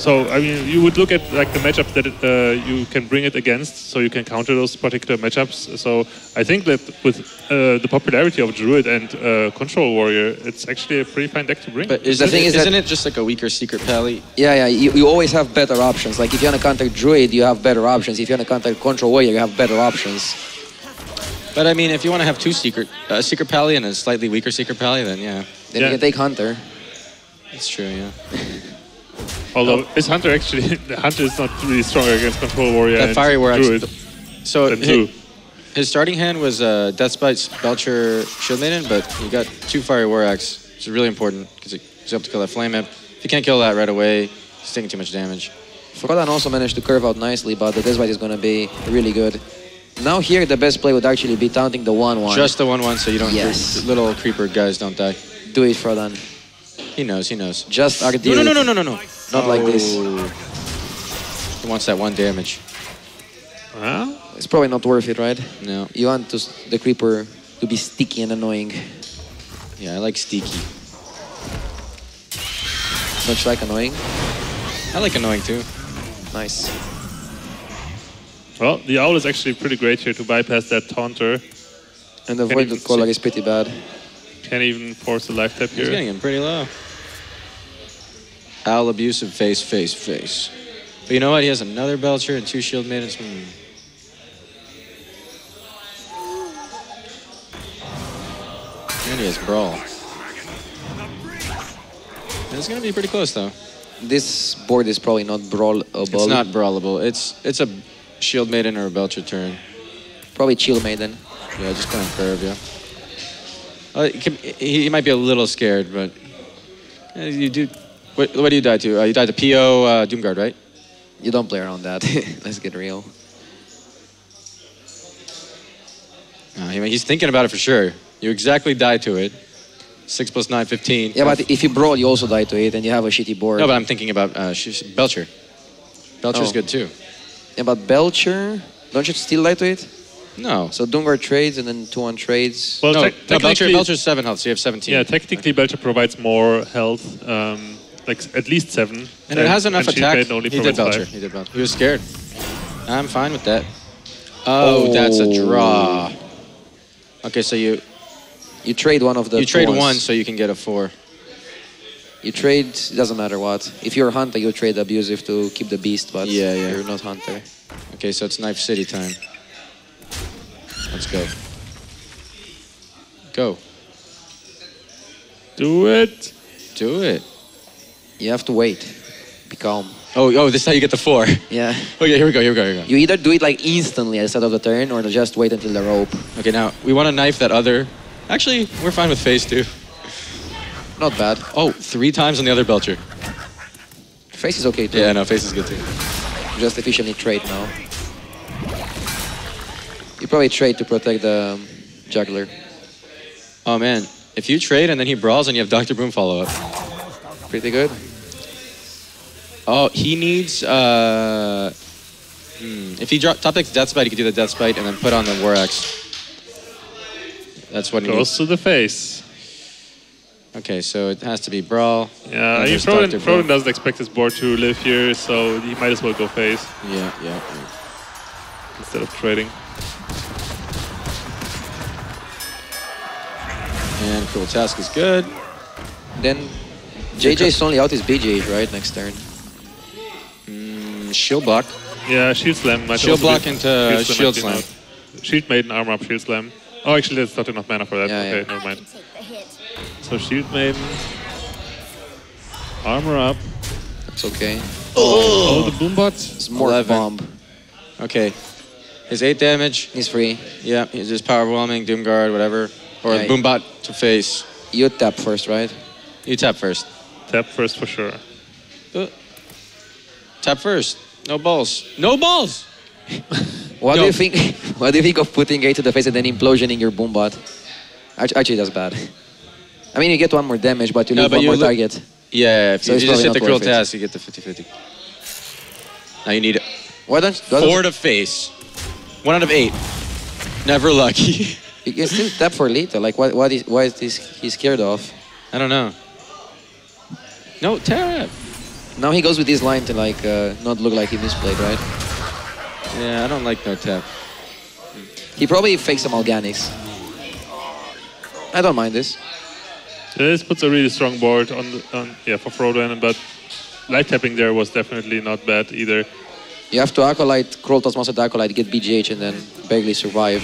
So, I mean, you would look at like the matchups that it, uh, you can bring it against, so you can counter those particular matchups. So, I think that with uh, the popularity of Druid and uh, Control Warrior, it's actually a pretty fine deck to bring. But is the thing is, isn't it just like a weaker Secret Pally? Yeah, yeah, you, you always have better options. Like, if you want to counter Druid, you have better options. If you want to counter Control Warrior, you have better options. But, I mean, if you want to have two Secret, uh, Secret Pally and a slightly weaker Secret Pally, then yeah. Then yeah. you can take Hunter. That's true, yeah. Although, oh. is Hunter actually... Hunter is not really strong against Control Warrior that and fiery Druid. So, his, his starting hand was uh, Deathspite, Belcher, Shield Maiden, but he got two Fiery War Axe, which is really important, because he's able to kill that Flame Imp. If you can't kill that right away, he's taking too much damage. Frodan also managed to curve out nicely, but the Deathspite is going to be really good. Now here, the best play would actually be taunting the one one. Just the one one, so you don't... Yes. Little creeper guys don't die. Do it, Frodan. He knows, he knows. Just our deal. No, no, no, no, no, no. Not oh. like this. He wants that one damage. Huh? It's probably not worth it, right? No. You want to, the creeper to be sticky and annoying. Yeah, I like sticky. Don't you like annoying? I like annoying too. Nice. Well, the owl is actually pretty great here to bypass that taunter. And the void with Kolak is pretty bad. Can't even force a life tap here. He's getting him pretty low. Owl abusive face, face, face. But you know what? He has another Belcher and two Shield Maidens. Hmm. And he has Brawl. It's going to be pretty close, though. This board is probably not brawlable. It's not brawlable. It's, it's a Shield Maiden or a Belcher turn. Probably Shield Maiden. Yeah, just kind of curve, yeah. Uh, he might be a little scared, but you do. What, what do you die to? Uh, you die to P O uh, Doomguard, right? You don't play around that. Let's get real. Uh, he, he's thinking about it for sure. You exactly die to it. Six plus nine, fifteen. Yeah, but if you brawl, you also die to it, and you have a shitty board. No, but I'm thinking about uh, Belcher. Belcher's oh. good too. Yeah, but Belcher, don't you steal lightweight? No. So Doomguard trades and then two on trades. Well, no, no Belcher, Belcher's seven health, so you have seventeen. Yeah, technically Belcher provides more health, um, like at least seven. And then, it has enough attack. He did Belcher. he did Belcher. He was scared. I'm fine with that. Oh, oh. that's a draw. Okay, so you... You trade one of the You trade ones. one so you can get a four. You trade, it doesn't matter what. If you're a hunter, you trade abusive to keep the beast, but yeah, yeah. you're not hunter. Okay, so it's Knife City time. Let's go. Go. Do it. Do it. You have to wait. Be calm. Oh, oh, this is how you get the four. Yeah. Okay, here we go, here we go, here we go. You either do it like instantly at the start of the turn or just wait until the rope. Okay, now we want to knife that other. Actually, we're fine with phase two. Not bad. Oh, three times on the other Belcher. Face is okay too. Yeah, no, face is good too. Just efficiently trade now. You probably trade to protect the um, juggler. Oh man, if you trade and then he brawls and you have Doctor Boom follow up. Pretty good. Oh, he needs... Uh, hmm. If he drops top decks Deathspite, he could do the Deathspite and then put on the War Axe. That's what he goes to the face. Okay, so it has to be Brawl. Yeah, he Frodan doesn't expect his board to live here, so he might as well go face. Yeah, yeah, yeah. Instead of trading. And Cruel Task is good. Then J J's only out his B Gs, right, next turn? Mm, shield block. Yeah, shield slam. Might shield block into shield slam. Shield slam. Shield maiden, armor up, shield slam. Oh, actually, that's not enough mana for that. Yeah, okay, yeah. never mind. So, Shield Maiden. Armor up. That's okay. Oh, oh the Boombot. It's more eleven. Bomb. Okay. His eight damage. He's free. Yeah, he's just Power Overwhelming, Doom Guard, whatever. Or yeah, Boombot to face. You tap first, right? You tap first. Tap first for sure. Uh, tap first. No balls. No balls! What no. do you think? What do you think of putting eight to the face and then implosioning your Boombot? Actually, that's bad. I mean, you get one more damage, but you lose no, one you more target. Yeah, if so you, you just hit the Cruel Task, you get the fifty fifty. Now you need it. Why don't why four don't to face. One out of eight. Never lucky. You can still tap for later. Like, what? What is? Why is this? He's scared of? I don't know. No tap. Now he goes with this line to like uh, not look like he misplayed, right? Yeah, I don't like no tap. He probably fakes some Organics. I don't mind this. This puts a really strong board on, the, on yeah, for Frodan, but light tapping there was definitely not bad either. You have to Acolyte, Cruel Task Monster to Acolyte, get B G H and then barely survive.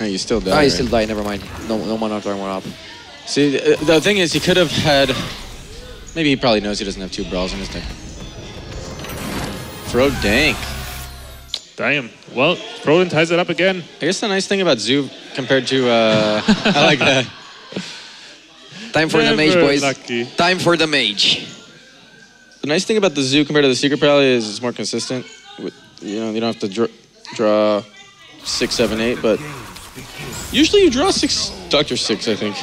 No, you still die. Ah, you right? still die, never mind. No, no one after armor up. See, the thing is, he could have had... Maybe he probably knows he doesn't have two Brawls in his deck. Frodank. Damn. Well, Frodan ties it up again. I guess the nice thing about Zoo compared to... Uh, I like that. Time for Never the mage, boys. Lucky. Time for the mage. The nice thing about the Zoo compared to the Secret Rally is it's more consistent. With, you know, you don't have to dr draw six, seven, eight, but... Usually you draw six... Doctor Six, I think.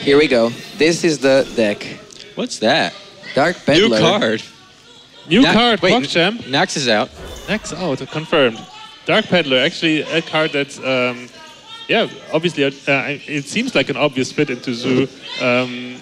Here we go. This is the deck. What's that? Dark Peddler. New card. New Na card, wait, Jam. Naxx is out. Naxx out, confirmed. Dark Peddler, actually a card that's, um, yeah, obviously, uh, it seems like an obvious fit into Zoo. Um,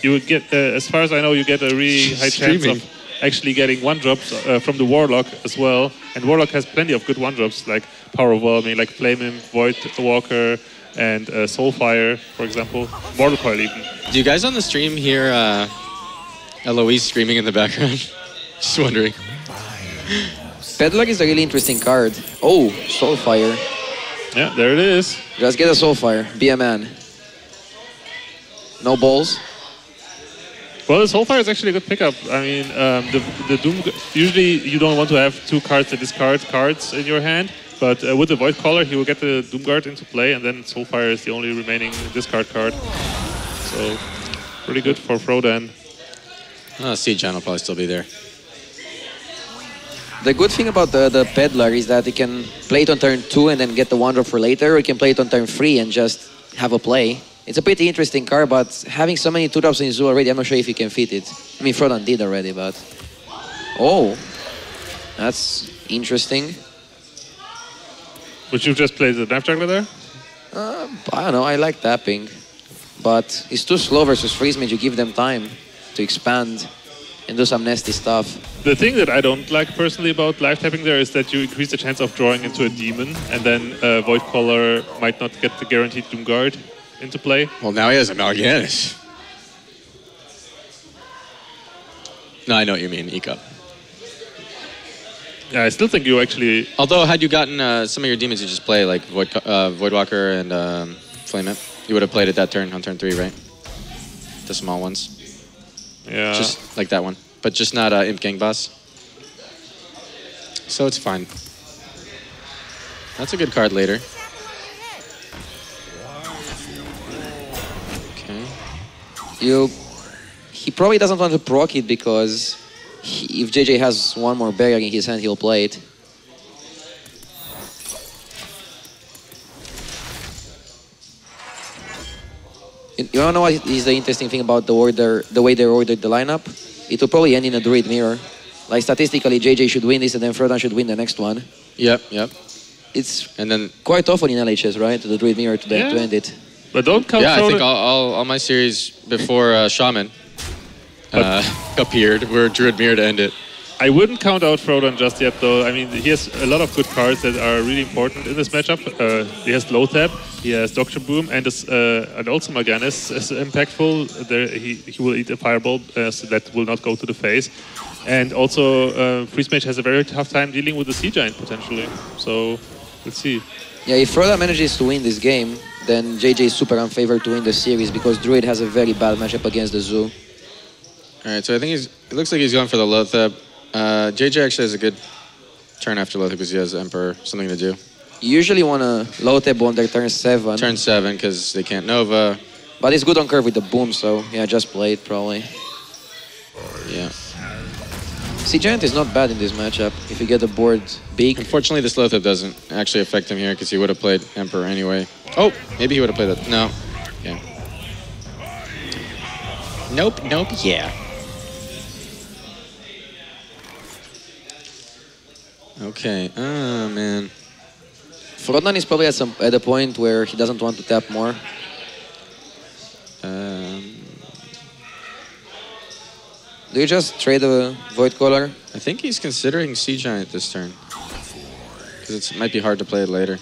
you would get, uh, as far as I know, you get a really high chance of actually getting one-drops uh, from the Warlock as well. And Warlock has plenty of good one-drops, like Power Overwhelming, like Flame Imp, Void Walker, and uh, Soulfire, for example. Mortal Coil even. Do you guys on the stream hear uh, Eloise screaming in the background? Just wondering. Pedlock is a really interesting card. Oh, Soulfire. Yeah, there it is. Just get a Soulfire. Be a man. No balls. Well, the Soulfire is actually a good pickup. I mean, um, the, the Doom... Usually, you don't want to have two cards that discard cards in your hand. But uh, with the Void Caller, he will get the Doomguard into play. And then Soulfire is the only remaining discard card. So, pretty good for Frodan. Oh, Seed-Chan will probably still be there. The good thing about the, the Peddler is that you can play it on turn two and then get the one drop for later, or you can play it on turn three and just have a play. It's a pretty interesting card, but having so many two drops in Zoo already, I'm not sure if you can fit it. I mean, Frodan did already, but... Oh, that's interesting. Would you just play the Nav Juggler there? Uh, I don't know, I like tapping. But it's too slow versus Freeze Mage, you give them time to expand and do some nasty stuff. The thing that I don't like personally about live tapping there is that you increase the chance of drawing into a demon, and then uh, Void Caller might not get the guaranteed Doom Guard into play. Well, now he has a Mal'Ganis. No, I know what you mean, Ekop. Yeah, I still think you actually... Although, had you gotten uh, some of your demons you just play, like Void, uh, Voidwalker and um, Flame Imp, you would have played it that turn, on turn three, right? The small ones. Yeah. Just like that one. But just not uh, Imp Gang Boss. So it's fine. That's a good card later. Okay. You... He probably doesn't want to proc it because... He, if J J has one more barrier in his hand, he'll play it. You, you wanna know what is the interesting thing about the order, the way they ordered the lineup? It will probably end in a Druid mirror. Like statistically, J J should win this, and then Frodan should win the next one. Yep, yep. It's and then quite often in L H S, right? The Druid mirror to, the, yeah. to end it. But don't count. Yeah, I think all, all, all my series before uh, Shaman. Uh, appeared. We're Druid Mirror to end it. I wouldn't count out Frodan just yet, though. I mean, he has a lot of good cards that are really important in this matchup. Uh, he has Low Tap, he has Doctor Boom, and, is, uh, and also Mal'Ganis is impactful. There, he, he will eat a Fireball, uh, so that will not go to the face. And also, uh, Freeze Mage has a very tough time dealing with the Sea Giant, potentially. So, let's see. Yeah, if Frodan manages to win this game, then J J is super unfavored to win the series, because Druid has a very bad matchup against the Zoo. All right, so I think he's, it looks like he's going for the Lothab. Uh, J J actually has a good turn after Lothab because he has Emperor, something to do. You usually want to Lothab on their turn seven. Turn seven because they can't Nova. But it's good on curve with the Boom, so yeah, just play it probably. Yeah. Sea Giant is not bad in this matchup if you get the board big. Unfortunately, this Lothab doesn't actually affect him here because he would have played Emperor anyway. Oh, maybe he would have played that. No. Yeah. Nope, nope, yeah. Okay, oh man. Frodan is probably at some at a point where he doesn't want to tap more. Um, Do you just trade the Void Caller? I think he's considering Sea Giant this turn. Because it might be hard to play it later.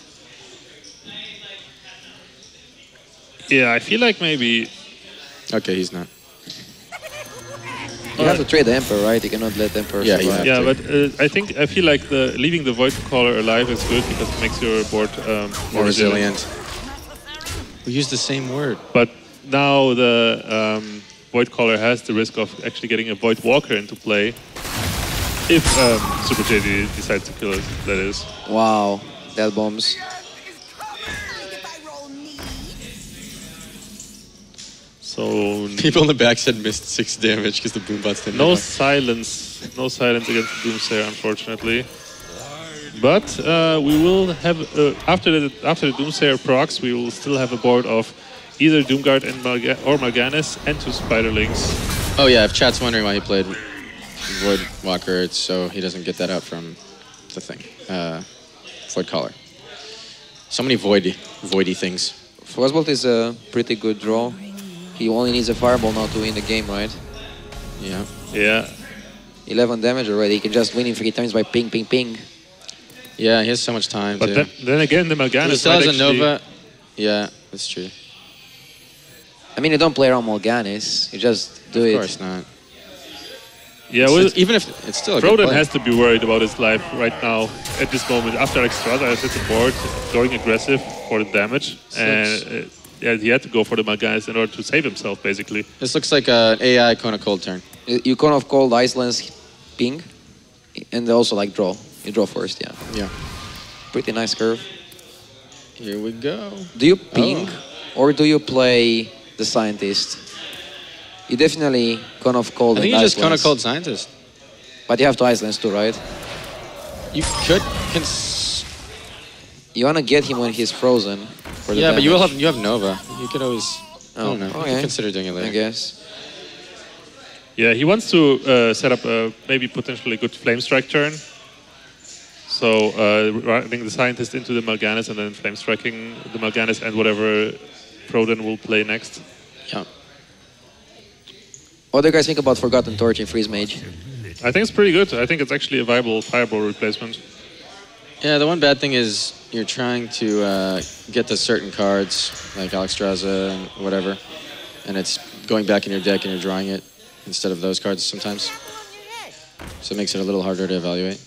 Yeah, I feel like maybe... Okay, he's not. You have to trade the Emperor, right? You cannot let the Emperor yeah, survive. Yeah, but uh, I think I feel like the leaving the Void Caller alive is good because it makes your board um, more resilient. resilient. We use the same word. But now the um, Void Caller has the risk of actually getting a Void Walker into play if um, Super J D decides to kill it. That is. Wow, that bombs. So people in the back said missed six damage because the Boombots didn't. No silence, no silence against the Doomsayer, unfortunately. But uh, we will have uh, after the after the Doomsayer procs, we will still have a board of either Doomguard and Malga or Mal'Ganis and two Spiderlings. Oh yeah, if chat's wondering why he played Voidwalker, it's so he doesn't get that out from the thing. Uh, Void Collar. So many voidy, voidy things. Frostbolt is a pretty good draw. He only needs a Fireball now to win the game, right? Yeah. Yeah. eleven damage already. He can just win in three turns by ping, ping, ping. Yeah, he has so much time. But then, then again, the Mal'Ganis. He still has a Nova. Yeah, that's true. I mean, you don't play around Mal'Ganis. You just do it. Of course not. Yeah, well, it's, even if it's still a good play. Frodan has to be worried about his life right now, at this moment. After Extrada has hit the board, going aggressive for the damage. Six. And. Uh, Yeah, he had to go for the Mal'Ganis in order to save himself, basically. This looks like an A I Cone of Cold turn. You Cone of Cold, Iceland's ping, and also like draw. You draw first, yeah. Yeah. Pretty nice curve. Here we go. Do you ping, oh. or do you play the Scientist? You definitely Cone of Cold I think and you just Cone of Cold Scientist. But you have to Iceland's too, right? You could... Cons you want to get him when he's frozen. Yeah, damage. But you will have you have Nova. You could always. Oh, I don't know. Okay. You could consider doing it later. I guess. Yeah, he wants to uh, set up a maybe potentially good Flame Strike turn. So uh, running the Scientist into the Mal'Ganis and then Flame Striking the Mal'Ganis and whatever Frodan will play next. Yeah. What do you guys think about Forgotten Torch and Freeze Mage? I think it's pretty good. I think it's actually a viable Fireball replacement. Yeah, the one bad thing is you're trying to uh, get to certain cards, like Alexstrasza and whatever, and it's going back in your deck and you're drawing it instead of those cards sometimes. So it makes it a little harder to evaluate.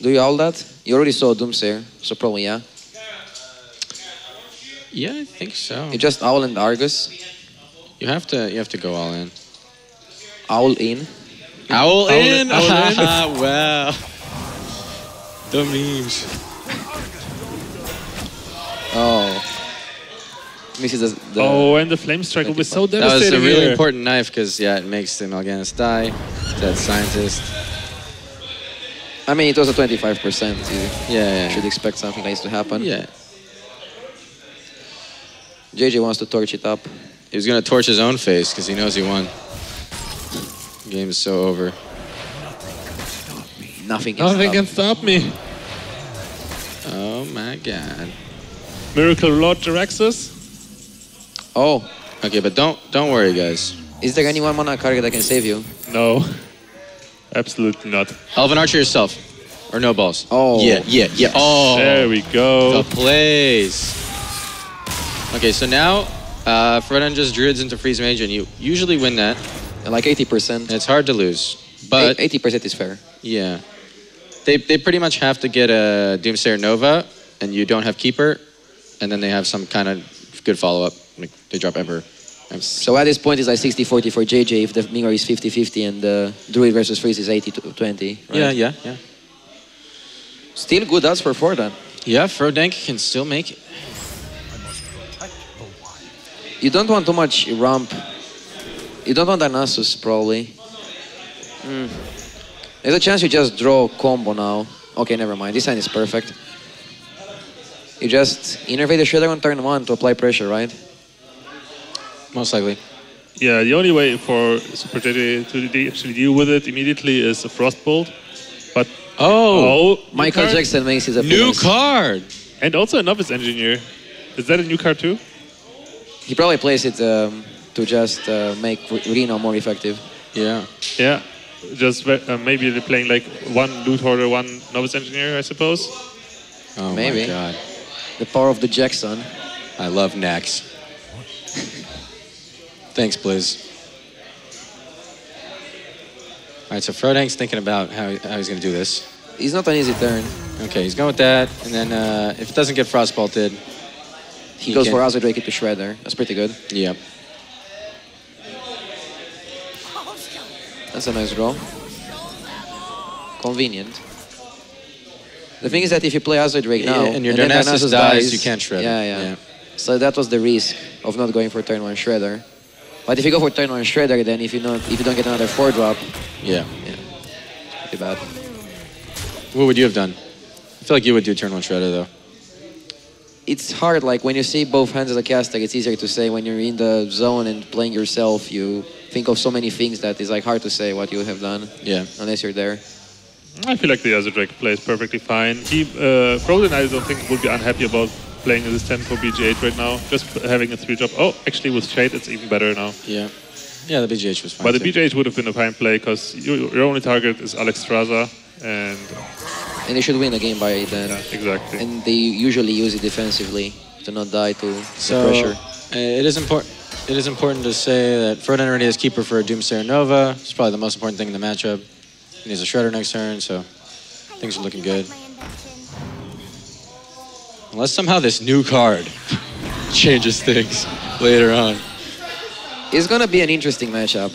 Do you all that? You already saw Doomsayer, so probably yeah. Yeah, I think so. You just Owl and Argus. You have to, you have to go all in. Owl in. Owl, owl in. in. Owl in. Uh, wow. The memes. Oh. The, the oh, and the Flame Strike will be so devastating. That was a really here. important knife because yeah, it makes the Mal'Ganis die. That Scientist. I mean, it was a twenty-five percent. Yeah, yeah, should expect something nice to happen. Yeah. J J wants to torch it up. He was gonna torch his own face because he knows he won. The game is so over. Nothing can Nothing stop, can stop me. Oh my God. Miracle Lord Diraxus. Oh, okay, but don't don't worry, guys. Is there anyone on that card that can save you? No, absolutely not. Elven Archer yourself, or no balls. Oh, yeah, yeah, yeah. Oh, there we go. The plays. Okay, so now uh, Frodan just druids into Freeze Mage, and you usually win that. Like eighty percent. It's hard to lose, but eighty percent is fair. Yeah, they they pretty much have to get a Doomsayer Nova, and you don't have Keeper, and then they have some kind of good follow up. Like they drop ever. I'm so at this point, it's like sixty forty for J J if the Mingor is fifty fifty and the uh, Druid versus Freeze is eighty to twenty, right? Yeah, yeah, yeah. Still good odds for Frodan. Yeah, Frodan can still make it. You don't want too much ramp. You don't want Darnassus, probably. Mm. There's a chance you just draw combo now. Okay, never mind. This hand is perfect. You just innervate the Shredder on turn one to apply pressure, right? Most likely. Yeah, the only way for Super J J to actually deal with it immediately is a Frostbolt. But oh, oh Michael card? Jackson makes his appearance. New card! And also a Novice Engineer. Is that a new card too? He probably plays it um, to just uh, make Reno more effective. Yeah. Yeah. Just uh, maybe they're playing like one Loot Hoarder, one Novice Engineer, I suppose. Oh maybe. My God. The power of the Jackson. I love Naxx. Thanks, Blizz. All right, so Frodan's thinking about how, how he's going to do this. He's not an easy turn. Okay, he's going with that, and then uh, if it doesn't get Frostbolted... He, he goes can... for Azure Drake it to Shredder. That's pretty good. Yep. That's a nice draw. Convenient. The thing is that if you play Azure Drake now... Yeah, and your Darnassus dies, dies, you can't Shredder. Yeah, yeah, yeah. So that was the risk of not going for turn one Shredder. But if you go for turn one Shredder, then if you don't, if you don't get another four drop... Yeah. Yeah. Pretty bad. What would you have done? I feel like you would do turn one Shredder, though. It's hard, like, when you see both hands as a caster, it's easier to say when you're in the zone and playing yourself, you think of so many things that it's, like, hard to say what you have done. Yeah. Unless you're there. I feel like the other Drake plays perfectly fine. He, uh, Frodan, I don't think would be unhappy about playing this ten for B G H right now. Just having a three drop. Oh, actually with Shade it's even better now. Yeah. Yeah, the B G H was fine. But the too. B G H would have been a fine play because you, your only target is Alexstrasza and... And they should win the game by it then. Yeah, exactly. And they usually use it defensively to not die to so, the pressure. Uh, it is important. It is important to say that Frodan already has Keeper for a Doomsayer Nova. It's probably the most important thing in the matchup. He needs a Shredder next turn, so things are looking good. Unless somehow this new card changes things later on. It's going to be an interesting matchup.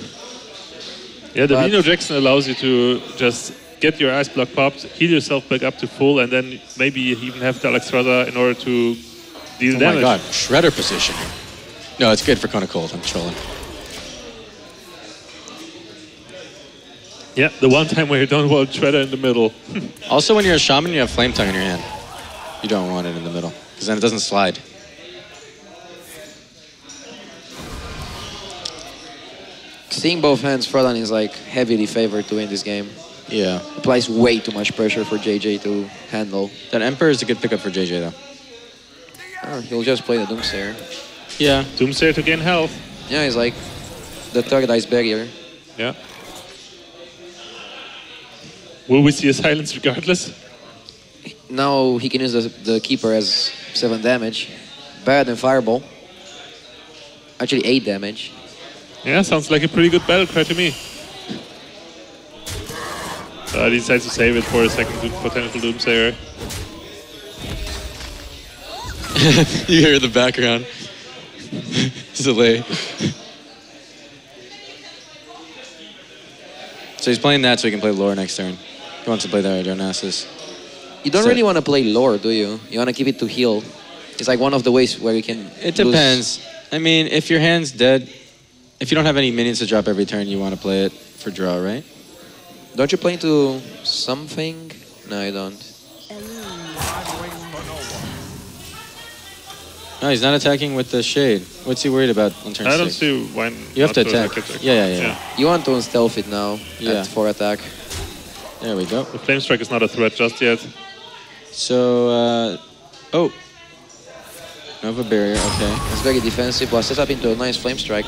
Yeah, the Reno Jackson allows you to just get your Ice Block popped, heal yourself back up to full, and then maybe even have the Alexstrasza in order to deal oh damage. Oh my God, Shredder position. No, it's good for Kona Cold, I'm trolling. Yeah, the one time where you don't want Shredder in the middle. Also, when you're a shaman, you have Flame Tongue in your hand. You don't want it in the middle, because then it doesn't slide. seeing both hands, Frodan is like heavily favored to win this game. Yeah. Applies way too much pressure for J J to handle. That Emperor is a good pickup for J J though. Oh, he'll just play the Doomsayer. Yeah. Doomsayer to gain health. Yeah, he's like the third ice barrier. Yeah. Will we see a silence regardless? Now he can use the, the Keeper as seven damage. Better than Fireball. Actually eight damage. Yeah, sounds like a pretty good battle cry to me. So he decides to save it for a second potential Doomsayer. You hear the background. Zalae. So he's playing that so he can play Lore next turn. He wants to play that Darnassus. You don't so, really want to play Lore, do you? You want to keep it to heal. It's like one of the ways where you can It depends. Lose. I mean, if your hand's dead, if you don't have any minions to drop every turn, you want to play it for draw, right? Don't you play into something? No, you don't. No, he's not attacking with the shade. What's he worried about on turn six? I don't see why not. You have to attack. attack. Yeah, yeah, yeah, yeah. You want to unstealth it now yeah. at four attack. There we go. The Flame Strike is not a threat just yet. So, uh... oh. Nova Barrier, okay. It's very defensive, but set up into a nice Flame Strike.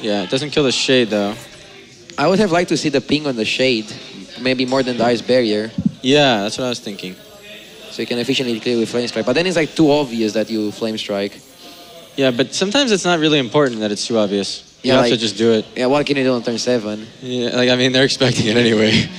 Yeah, it doesn't kill the shade though. I would have liked to see the ping on the shade, maybe more than the Ice Barrier. Yeah, that's what I was thinking. So you can efficiently clear with Flame Strike. But then it's like too obvious that you Flame Strike. Yeah, but sometimes it's not really important that it's too obvious. You yeah, have like, to just do it. Yeah, what can you do on turn seven? Yeah, like, I mean, they're expecting it anyway.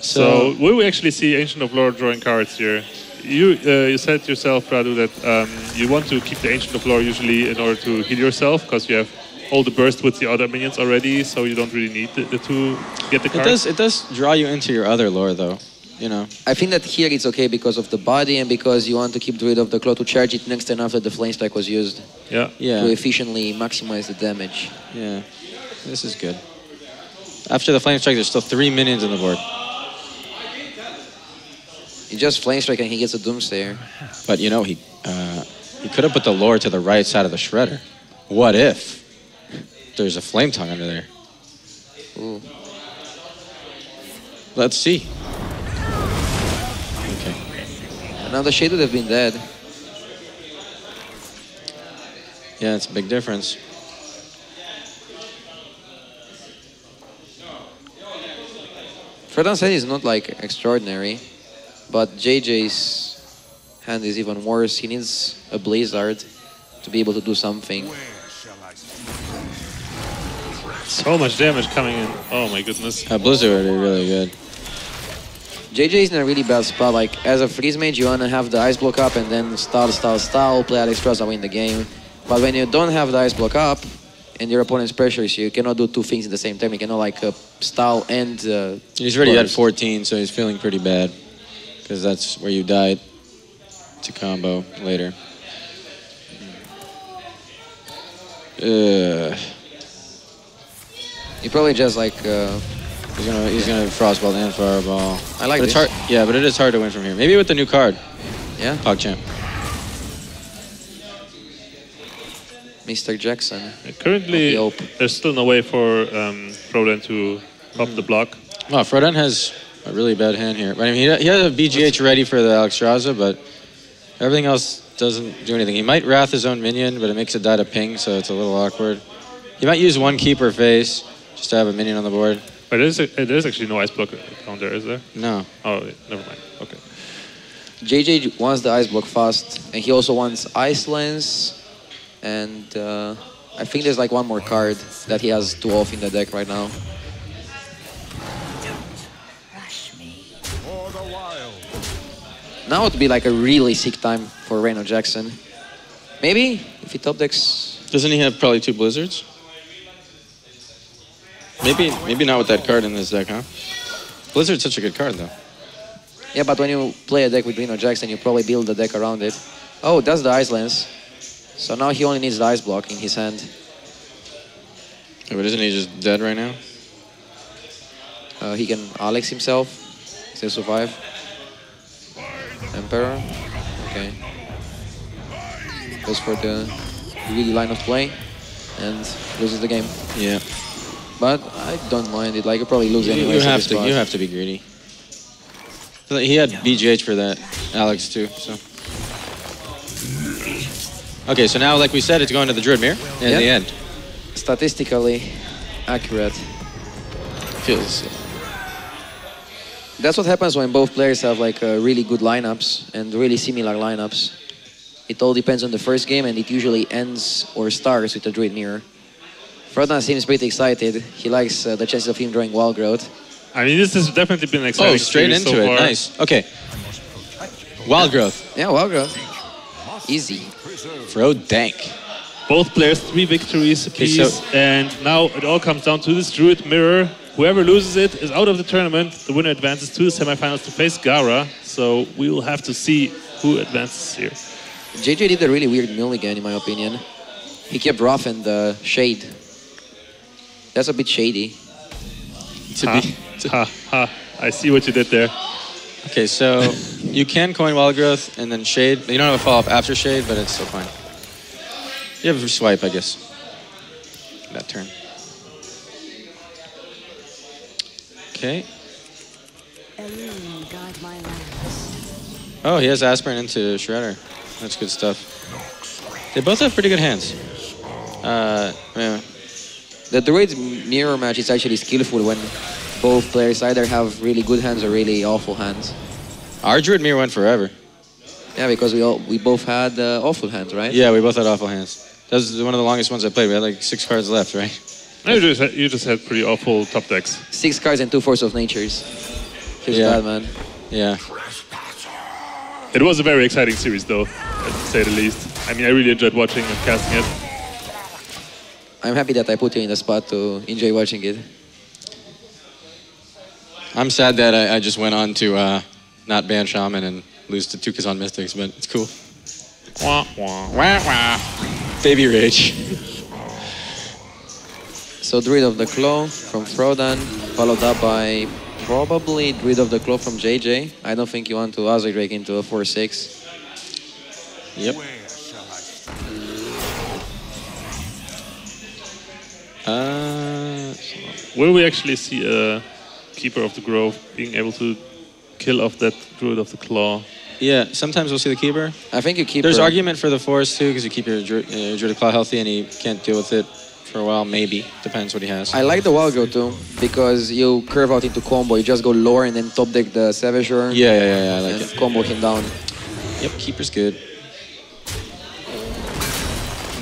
so, so, will we actually see Ancient of Lore drawing cards here? You uh, you said yourself, Radu, that um, you want to keep the Ancient of Lore usually in order to heal yourself, because you have all the burst with the other minions already, so you don't really need the, the to get the cards. It does, it does draw you into your other lore, though. You know. I think that here it's okay because of the body and because you want to keep rid of the claw to charge it next turn after the flame strike was used. Yeah. Yeah. To efficiently maximize the damage. Yeah. This is good. After the flame strike, there's still three minions on the board. He just flame strike and he gets a doomsayer. But you know he uh, he could have put the lore to the right side of the shredder. What if there's a flame tongue under there? Ooh. Let's see. Now the shade would have been dead. Yeah, it's a big difference. Frodan said he's not like extraordinary, but J J's hand is even worse. He needs a Blizzard to be able to do something. So much damage coming in. Oh my goodness. A Blizzard is really good. J J is in a really bad spot. Like, as a freeze mage, you want to have the ice block up and then stall, stall, stall, play Alex Strauss and win the game. But when you don't have the ice block up and your opponent's pressures you, you cannot do two things at the same time. You cannot, like, uh, stall and... Uh, he's already at fourteen, so he's feeling pretty bad. Because that's where you died to combo later. Uh, you probably just, like... Uh, He's gonna, he's yeah. gonna frostball and fireball. I like but this. It's hard, yeah, but it is hard to win from here. Maybe with the new card. Yeah. PogChamp. Mister Jackson. Uh, currently, the there's still no way for um, Frodan to pop mm. the block. Wow, well, Frodan has a really bad hand here. But I mean, he, he has a B G H ready for the Alexstrasza, but everything else doesn't do anything. He might wrath his own minion, but it makes it die to ping, so it's a little awkward. He might use one keeper face just to have a minion on the board. But there's, a, there's actually no ice block down there, is there? No. Oh, never mind. Okay. J J wants the ice block fast, and he also wants ice lens. And uh, I think there's like one more card that he has two off in the deck right now. Now it would be like a really sick time for Reno Jackson. Maybe if he top decks. Doesn't he have probably two blizzards? Maybe, maybe not with that card in this deck, huh? Blizzard's such a good card, though. Yeah, but when you play a deck with Reno Jackson, you probably build the deck around it. Oh, that's the Ice Lens. So now he only needs the Ice Block in his hand. Yeah, but isn't he just dead right now? Uh, he can Alex himself. Still survive. Emperor. Okay. Goes for the really line of play. and loses the game. Yeah. But I don't mind it. Like, I probably lose you, anyway. You so have to. Boss. You have to be greedy. He had B G H for that, Alex too. So. Okay, so now, like we said, it's going to the Druid Mirror in yeah. the end. Statistically accurate. Feels. That's what happens when both players have like uh, really good lineups and really similar lineups. It all depends on the first game, and it usually ends or starts with the Druid Mirror. Frodan seems pretty excited. He likes uh, the chances of him drawing Wild Growth. I mean, this has definitely been an exciting. Oh, straight into so it. Far. Nice. Okay. Wild Growth. Yeah, Wild Growth. Easy. Frodank. Both players, three victories apiece, okay, so and now it all comes down to this Druid Mirror. Whoever loses it is out of the tournament. The winner advances to the semifinals to face Gaara. So we will have to see who advances here. J J did a really weird mulligan, in my opinion. He kept Rough and uh, Shade. That's a bit shady. To ha, be, to ha, ha. I see what you did there. Okay, so you can coin Wild Growth and then Shade. You don't have a follow-up after Shade, but it's still fine. You have a swipe, I guess, that turn. Okay. Oh, he has Aspirin into Shredder. That's good stuff. They both have pretty good hands. Uh, anyway. The Druid Mirror match is actually skillful when both players either have really good hands or really awful hands. Our Druid Mirror went forever. Yeah, because we all we both had uh, awful hands, right? Yeah, we both had awful hands. That was one of the longest ones I played. We had like six cards left, right? No, you just had, you just had pretty awful top decks. Six cards and two Force of Natures. Feels yeah. bad, man. Yeah. It was a very exciting series, though, to say the least. I mean, I really enjoyed watching and casting it. I'm happy that I put you in a spot to enjoy watching it. I'm sad that I, I just went on to uh, not ban Shaman and lose to two Kazan Mystics, but it's cool. Wah, wah, wah, wah. Baby rage. So Druid of the Claw from Frodan, followed up by probably Druid of the Claw from J J. I don't think you want to Azure Drake into a four six. Yep. Uh, Will we actually see a Keeper of the Grove being able to kill off that Druid of the Claw? Yeah, sometimes we'll see the Keeper. I think you keep. There's her. argument for the Forest too, because you keep your Druid, uh, Druid of Claw healthy and he can't deal with it for a while, maybe. Depends what he has. I like the Wild Growth too, because you curve out into combo. You just go lower and then top deck the Savager. Yeah, yeah, yeah, yeah I like and it. Combo him down. Yep, Keeper's good.